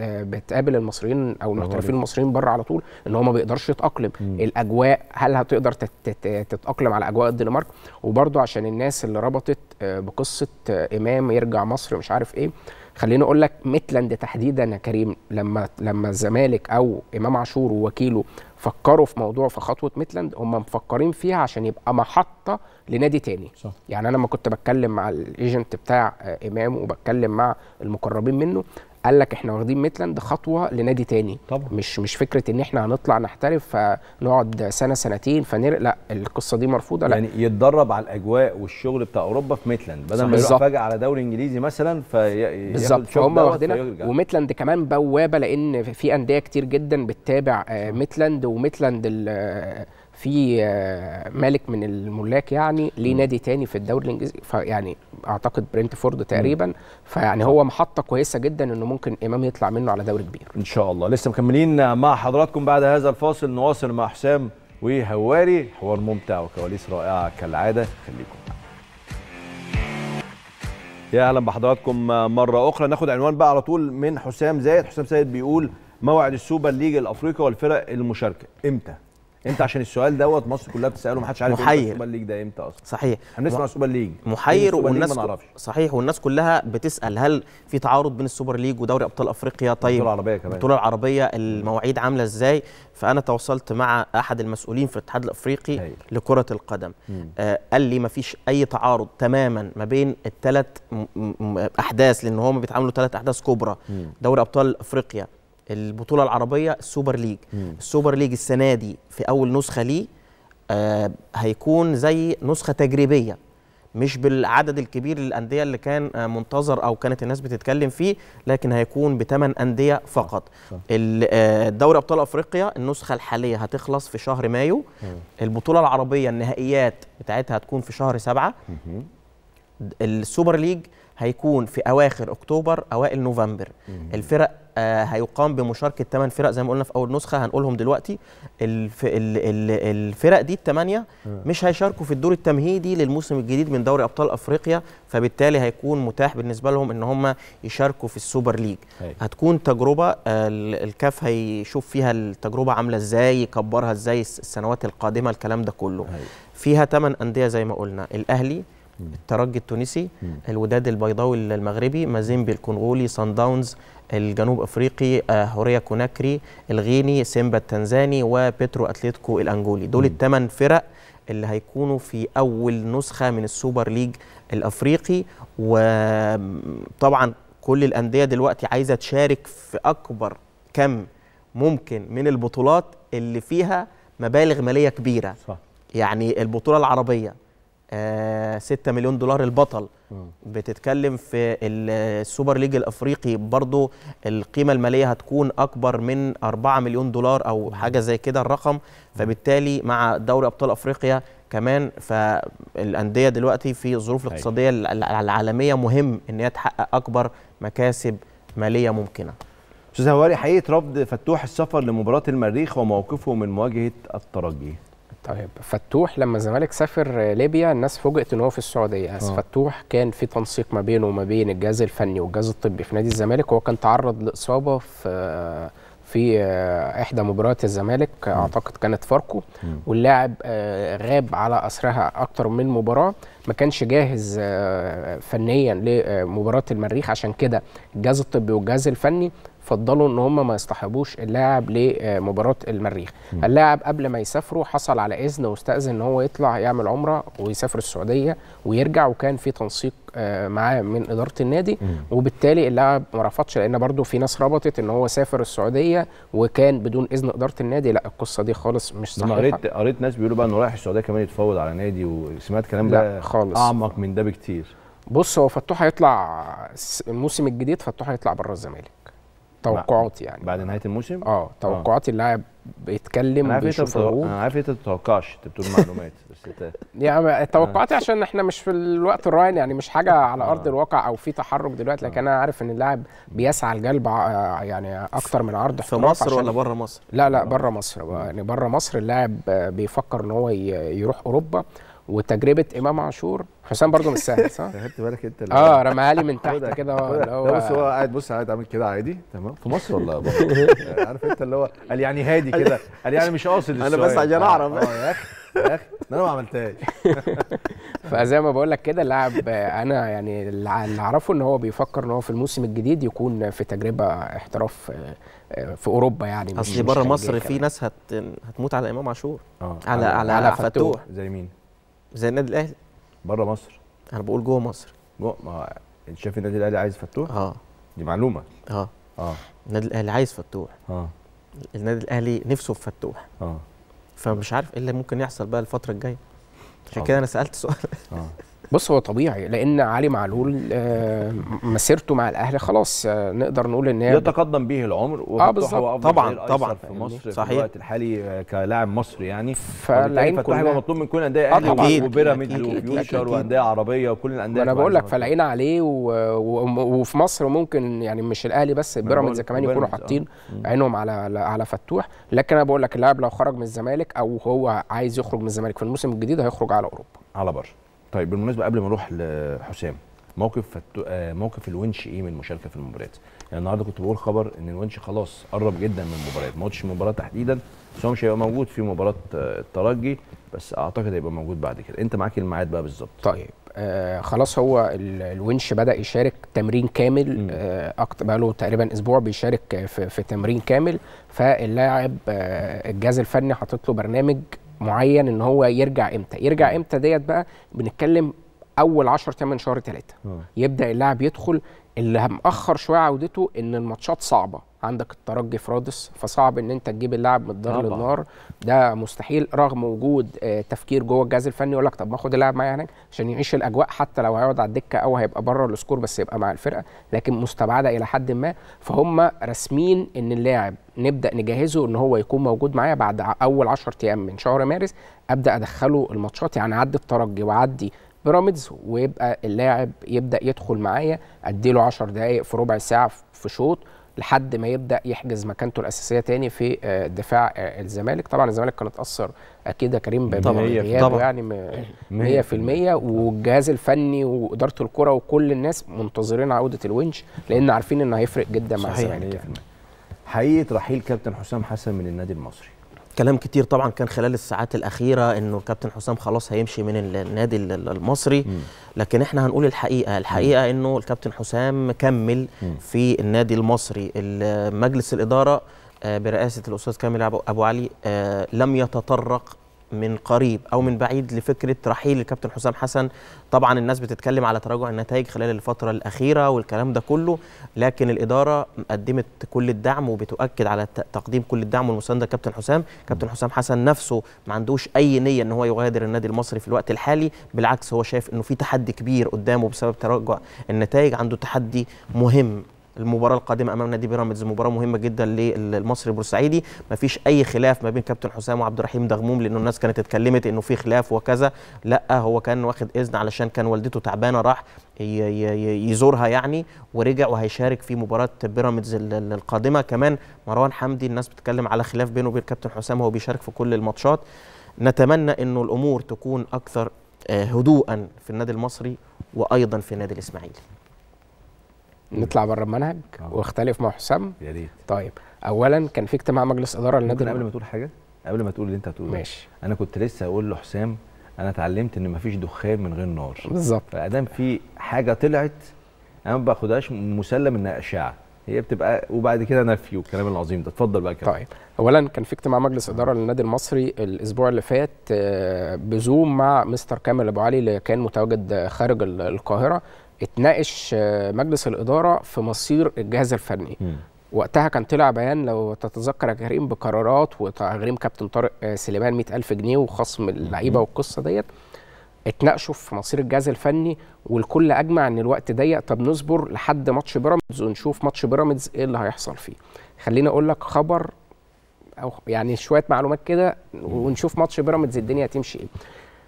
بتقابل المصريين او المحترفين المصريين بره على طول، ان هو ما بيقدرش يتاقلم. الاجواء، هل هتقدر تتاقلم على اجواء الدنمارك؟ وبرده عشان الناس اللي ربطت بقصه امام يرجع مصر مش عارف ايه، خليني اقول لك ميتلاند تحديدا يا كريم، لما الزمالك او امام عاشور ووكيله فكروا في موضوع في خطوه ميتلاند، هم مفكرين فيها عشان يبقى محطه لنادي تاني. صح. يعني انا لما كنت بتكلم مع الايجنت بتاع امام وبتكلم مع المقربين منه، قال لك احنا واخدين ميتلاند خطوه لنادي تاني طبعا. مش فكره ان احنا هنطلع نحترف فنقعد سنه سنتين لا القصه دي مرفوضه لا. يعني يتدرب على الاجواء والشغل بتاع اوروبا في ميتلاند بدل ما يروح فجاه على دوري انجليزي مثلا بالظبط فهم واخدينها. وميتلاند كمان بوابه لان في انديه كتير جدا بتتابع ميتلاند وميتلاند في مالك من الملاك يعني ليه نادي تاني في الدوري الانجليزي فيعني اعتقد برينتفورد تقريبا فيعني هو محطه كويسه جدا انه ممكن امام يطلع منه على دوري كبير ان شاء الله. لسه مكملين مع حضراتكم بعد هذا الفاصل، نواصل مع حسام وهواري، حوار ممتع وكواليس رائعه كالعاده، خليكم. يا اهلا بحضراتكم مره اخرى، ناخد عنوان بقى على طول من حسام زايد. حسام زايد بيقول موعد السوبر ليج الافريقي والفرق المشاركه امتى؟ امتى؟ عشان السؤال دوت مصر كلها بتساله محدش عارف السوبر ليج ده امتى اصلا. صحيح هنسمع السوبر ليج محير والناس صحيح والناس كلها بتسال هل في تعارض بين السوبر ليج ودوري ابطال افريقيا؟ طيب البطوله العربيه كمان البطوله العربيه المواعيد عامله ازاي؟ فانا تواصلت مع احد المسؤولين في الاتحاد الافريقي لكره القدم قال لي ما فيش اي تعارض تماما ما بين الثلاث احداث لان هم بيتعاملوا ثلاث احداث كبرى دوري ابطال افريقيا البطولة العربية السوبر ليج. السوبر ليج السنة دي في أول نسخة ليه هيكون زي نسخة تجريبية مش بالعدد الكبير للأندية اللي كان منتظر أو كانت الناس بتتكلم فيه لكن هيكون بثمان أندية فقط. دوري أبطال أفريقيا النسخة الحالية هتخلص في شهر مايو. البطولة العربية النهائيات بتاعتها هتكون في شهر 7. السوبر ليج هيكون في أواخر أكتوبر أوائل نوفمبر. الفرق هيقام بمشاركة 8 فرق زي ما قلنا في أول نسخة هنقولهم دلوقتي. الفرق دي ال8 مش هيشاركوا في الدور التمهيدي للموسم الجديد من دوري أبطال أفريقيا فبالتالي هيكون متاح بالنسبة لهم إن هم يشاركوا في السوبر ليج. هتكون تجربة الكاف هيشوف فيها التجربة عاملة إزاي يكبرها إزاي السنوات القادمة الكلام ده كله. فيها 8 أندية زي ما قلنا الأهلي الترجي التونسي الوداد البيضاوي المغربي مازيمبي الكونغولي صن داونز الجنوب افريقي هوريا كوناكري الغيني سيمبا التنزاني وبيترو اتليتيكو الانجولي. دول ال8 فرق اللي هيكونوا في اول نسخه من السوبر ليج الافريقي. وطبعا كل الانديه دلوقتي عايزه تشارك في اكبر كم ممكن من البطولات اللي فيها مبالغ ماليه كبيره صح. يعني البطوله العربيه 6 مليون دولار البطل بتتكلم في السوبر ليج الافريقي برضو القيمه الماليه هتكون اكبر من 4 مليون دولار او حاجه زي كده الرقم فبالتالي مع دوري ابطال افريقيا كمان فالانديه دلوقتي في الظروف الاقتصاديه العالميه مهم ان هي تحقق اكبر مكاسب ماليه ممكنه. استاذ هواري حقيقه رفض فتوح السفر لمباراه المريخ وموقفه من مواجهه الترجي. طيب فتوح لما الزمالك سافر ليبيا الناس فوجئت ان هو في السعوديه. فتوح كان في تنسيق ما بينه وما بين الجهاز الفني والجهاز الطبي في نادي الزمالك. هو كان تعرض لاصابه في احدى مباريات الزمالك اعتقد كانت فاركو واللاعب غاب على اثرها اكتر من مباراه ما كانش جاهز فنيا لمباراه المريخ. عشان كده الجهاز الطبي والجهاز الفني فضلوا ان هم ما يصطحبوش اللاعب لمباراه المريخ. اللاعب قبل ما يسافروا حصل على اذن واستاذن ان هو يطلع يعمل عمره ويسافر السعوديه ويرجع وكان في تنسيق معاه من اداره النادي وبالتالي اللاعب ما رفضش لان برضه في ناس ربطت ان هو سافر السعوديه وكان بدون اذن اداره النادي. لا القصه دي خالص مش صحيحه. قريت ناس بيقولوا بقى انه رايح السعوديه كمان يتفاوض على نادي وسمعت كلام بقى خالص اعمق من ده بكتير. بص هو فتوح هيطلع الموسم الجديد فتوح هيطلع بره الزمالك توقعاتي يعني بعد نهايه الموسم توقعاتي اللاعب بيتكلم انا عارف انت ما بتتوقعش انت بتقول معلومات بس انت يعني توقعاتي عشان احنا مش في الوقت الراهن يعني مش حاجه على ارض الواقع او في تحرك دلوقتي لكن انا عارف ان اللاعب بيسعى لجلب يعني اكتر من عرض في مصر ولا بره مصر؟ لا بره مصر يعني بره مصر اللاعب بيفكر ان هو يروح اوروبا. وتجربه امام عاشور حسام برضه مش سهل صح؟ خدت بالك انت رماها لي من تحت كده بص هو قاعد بص قاعد عامل كده عادي تمام في مصر ولا بره؟ عارف انت اللي هو قال يعني هادي كده قال يعني مش قاصد السؤال انا بس عشان اعرف يا اخي انا ما عملتهاش. فزي ما بقول لك كده اللاعب انا يعني اللي اعرفه ان هو بيفكر ان هو في الموسم الجديد يكون في تجربه احتراف في اوروبا يعني. اصل بره مصر في ناس هتموت على امام عاشور على فتوح زي مين؟ زي النادي الاهلي بره مصر. انا بقول جوه مصر. انت شايف النادي الاهلي عايز فتوح؟ دي معلومه. النادي الاهلي عايز فتوح. النادي الاهلي نفسه في فتوح. فمش عارف ايه اللي ممكن يحصل بقى الفتره الجايه. عشان كده انا سالت سؤال. بص هو طبيعي لان علي معلول مسيرته مع الاهلي خلاص نقدر نقول ان هي يتقدم به العمر وهو طبعا في مصر صحيح. في الوقت الحالي كلاعب مصري يعني فالعين كلها هيبقى مطلوب من كل الانديه الاهلي وبيراميدز وفيوتشر وانديه عربيه وكل الانديه. انا بقول لك فالعين عليه وفي مصر ممكن يعني مش الاهلي بس بيراميدز كمان يكونوا حاطين عينهم على فتوح. لكن انا بقول لك اللاعب لو خرج من الزمالك او هو عايز يخرج من الزمالك في الموسم الجديد هيخرج على اوروبا على بره. طيب بالمناسبه قبل ما نروح لحسام موقف الونش ايه من مشاركه في المباريات؟ يعني النهارده كنت بقول خبر ان الونش خلاص قرب جدا من المباريات، ماتش المباراه تحديدا بس هو مش هيبقى موجود في مباراه الترجي بس اعتقد هيبقى موجود بعد كده، انت معاك الميعاد بقى بالظبط. طيب خلاص هو الونش بدا يشارك تمرين كامل بقى له تقريبا اسبوع بيشارك في تمرين كامل فاللاعب الجهاز الفني حاطط له برنامج معين ان هو يرجع امتى؟ يرجع امتى ديت بقى بنتكلم اول 10 شهر 3 يبدا اللاعب يدخل. اللي مأخر شويه عودته ان الماتشات صعبه، عندك الترجي في رادس فصعب ان انت تجيب اللاعب من الدار للنار، ده مستحيل رغم وجود تفكير جوه الجهاز الفني يقول لك طب ما اخد اللاعب معايا هناك عشان يعيش الاجواء حتى لو هيقعد على الدكه او هيبقى بره السكور بس يبقى مع الفرقه، لكن مستبعده الى حد ما. فهم راسمين ان اللاعب نبدا نجهزه ان هو يكون موجود معايا بعد اول 10 من شهر مارس ابدا ادخله الماتشات، يعني اعدي الترجي واعدي بيراميدز ويبقى اللاعب يبدا يدخل معايا اديله 10 دقائق في ربع ساعه في شوط لحد ما يبدا يحجز مكانته الاساسيه تاني في دفاع الزمالك. طبعا الزمالك كان اتاثر اكيد يا كريم بغيابه يعني 100% والجهاز الفني واداره الكره وكل الناس منتظرين عوده الونش لان عارفين انه هيفرق جدا مع الزمالك. يعني حقيقه رحيل كابتن حسام حسن من النادي المصري كلام كتير طبعا كان خلال الساعات الاخيره انه الكابتن حسام خلاص هيمشي من النادي المصري، لكن احنا هنقول الحقيقه انه الكابتن حسام كمل في النادي المصري. مجلس الاداره برئاسه الاستاذ كامل ابو علي لم يتطرق من قريب او من بعيد لفكره رحيل الكابتن حسام حسن. طبعا الناس بتتكلم على تراجع النتائج خلال الفتره الاخيره والكلام ده كله، لكن الاداره قدمت كل الدعم وبتؤكد على تقديم كل الدعم والمسانده لكابتن حسام. كابتن حسام حسن نفسه ما عندوش اي نيه ان هو يغادر النادي المصري في الوقت الحالي، بالعكس هو شايف انه في تحدي كبير قدامه بسبب تراجع النتائج، عنده تحدي مهم. المباراة القادمة أمام نادي بيراميدز مباراة مهمة جدا للمصري البورسعيدي، مفيش أي خلاف ما بين كابتن حسام وعبد الرحيم دغموم لأنه الناس كانت اتكلمت إنه في خلاف وكذا، لأ هو كان واخد إذن علشان كان والدته تعبانة راح يزورها يعني ورجع وهيشارك في مباراة بيراميدز القادمة. كمان مروان حمدي الناس بتتكلم على خلاف بينه وبين كابتن حسام، هو بيشارك في كل الماتشات. نتمنى إنه الأمور تكون أكثر هدوءًا في النادي المصري وأيضًا في النادي الإسماعيلي. نطلع بره المنهج واختلف مع حسام يا ريت. طيب اولا كان في اجتماع مجلس اداره للنادي. قبل ما تقول حاجه، قبل ما تقول اللي انت هتقوله ماشي، انا كنت لسه هقول لحسام انا اتعلمت ان مفيش دخان من غير نار بالظبط، فادام في حاجه طلعت انا ما باخدهاش مسلم انها اشاعه، هي بتبقى وبعد كده نفي والكلام العظيم ده. اتفضل بقى كده. طيب اولا كان في اجتماع مجلس اداره للنادي المصري الاسبوع اللي فات بزوم مع مستر كامل ابو علي اللي كان متواجد خارج القاهره. اتناقش مجلس الاداره في مصير الجهاز الفني. وقتها كان طلع بيان لو تتذكر يا كريم بقرارات وتغريم كابتن طارق سليمان 100,000 جنيه وخصم اللعيبه والقصه ديت. اتناقشوا في مصير الجهاز الفني والكل اجمع ان الوقت ضيق، طب نصبر لحد ماتش بيراميدز ونشوف ماتش بيراميدز ايه اللي هيحصل فيه. خليني اقول لك خبر او يعني شويه معلومات كده ونشوف ماتش بيراميدز الدنيا هتمشي ايه.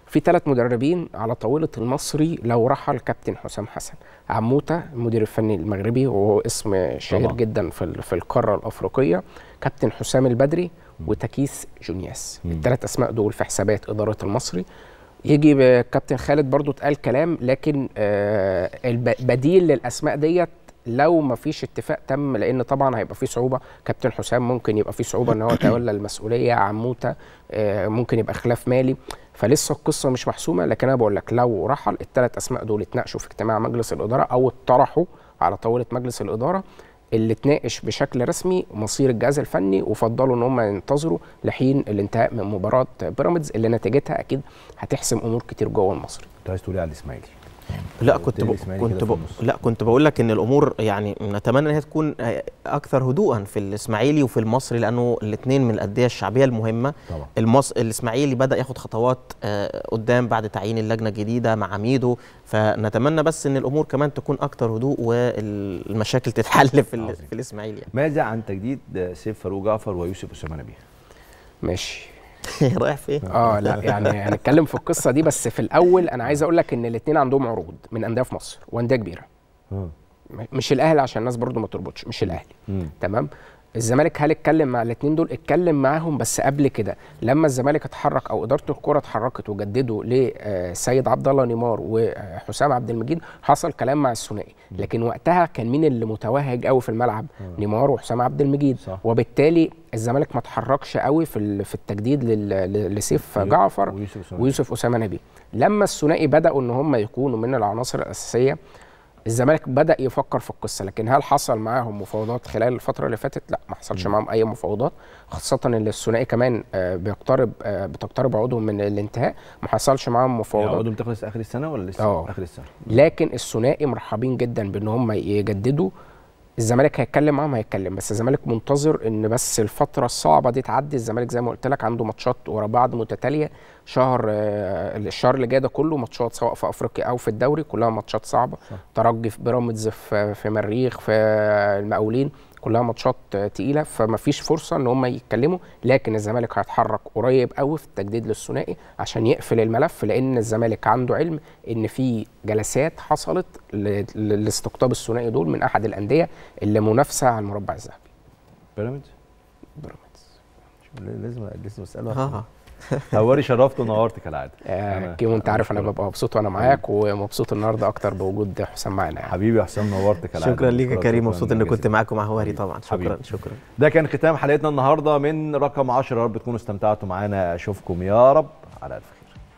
في 3 مدربين على طاوله المصري لو رحل كابتن حسام حسن. عموته المدير الفني المغربي وهو اسم شهير جدا في القاره الافريقيه، كابتن حسام البدري وتكيس جونياس. ال3 اسماء دول في حسابات اداره المصري. يجي كابتن خالد برضو اتقال كلام، لكن البديل للاسماء ديت لو ما فيش اتفاق تم، لان طبعا هيبقى في صعوبه. كابتن حسام ممكن يبقى في صعوبه ان هو يتولى المسؤوليه، عموته ممكن يبقى خلاف مالي، فلسه القصه مش محسومه. لكن انا بقول لك لو رحل ال3 اسماء دول اتناقشوا في اجتماع مجلس الاداره او اطرحوا على طاوله مجلس الاداره اللي اتناقش بشكل رسمي مصير الجهاز الفني، وفضلوا ان هم ينتظروا لحين الانتهاء من مباراه بيراميدز اللي نتيجتها اكيد هتحسم امور كتير جوه المصري. انت عايز تقول ايه على الاسماعيلي؟ لا كنت بقول لك ان الامور يعني نتمنى ان هي تكون اكثر هدوءا في الاسماعيلي وفي المصري، لانه الاثنين من الانديه الشعبيه المهمه. الاسماعيلي بدا ياخد خطوات قدام بعد تعيين اللجنه الجديده مع ميدو، فنتمنى بس ان الامور كمان تكون اكثر هدوء والمشاكل تتحل في الاسماعيلي يعني. ماذا عن تجديد سيف فاروق جعفر ويوسف اسامه نبيه؟ ماشي رايح فين؟ لا يعني هنتكلم في القصه دي، بس في الاول انا عايز اقول لك ان الاثنين عندهم عروض من انديه في مصر وانديه كبيره. مش الاهلي عشان الناس برضو ما تربطش، مش الاهلي. تمام؟ الزمالك هل اتكلم مع الاثنين دول؟ اتكلم معاهم، بس قبل كده لما الزمالك اتحرك او اداره الكره اتحركت وجددوا لسيد عبد الله نيمار وحسام عبد المجيد حصل كلام مع الثنائي، لكن وقتها كان مين اللي متوهج قوي في الملعب؟ نيمار وحسام عبد المجيد، وبالتالي الزمالك ما اتحركش قوي في التجديد لسيف جعفر ويوسف اسامه نبيه. لما الثنائي بداوا ان هم يكونوا من العناصر الاساسيه الزمالك بدأ يفكر في القصة، لكن هل حصل معاهم مفاوضات خلال الفترة اللي فاتت؟ لا، ما حصلش معاهم أي مفاوضات، خاصة إن الثنائي كمان بتقترب عقودهم من الانتهاء، ما حصلش معاهم مفاوضات. عقودهم تخلص آخر السنة ولا لسه؟ آخر السنة. لكن الثنائي مرحبين جدا بإن هم يجددوا، الزمالك هيتكلم معاهم هيتكلم، بس الزمالك منتظر إن بس الفترة الصعبة دي تعدي. الزمالك زي ما قلت لك عنده ماتشات ورا بعض متتالية، الشهر اللي جاي ده كله ماتشات سواء في افريقيا او في الدوري، كلها ماتشات صعبه. ترجي في بيراميدز، في مريخ، في المقاولين، كلها ماتشات تقيله، فما فيش فرصه ان هم يتكلموا. لكن الزمالك هيتحرك قريب قوي في التجديد للثنائي عشان يقفل الملف، لان الزمالك عنده علم ان في جلسات حصلت لاستقطاب الثنائي دول من احد الانديه اللي منافسه على المربع الذهبي. بيراميدز لازم اساله. نوري، شرفت ونورت كالعاده. كيمو، انت عارف انا ببقى مبسوط وانا معاك، ومبسوط النهارده اكتر بوجود حسام معانا. حبيبي يا حسام، نورت كالعاده. شكرا ليك يا كريم، مبسوط اني كنت معاك ومع هوري طبعا. شكرا. ده كان ختام حلقتنا النهارده من رقم 10. يا رب تكونوا استمتعتوا معانا، اشوفكم يا رب على الف خير.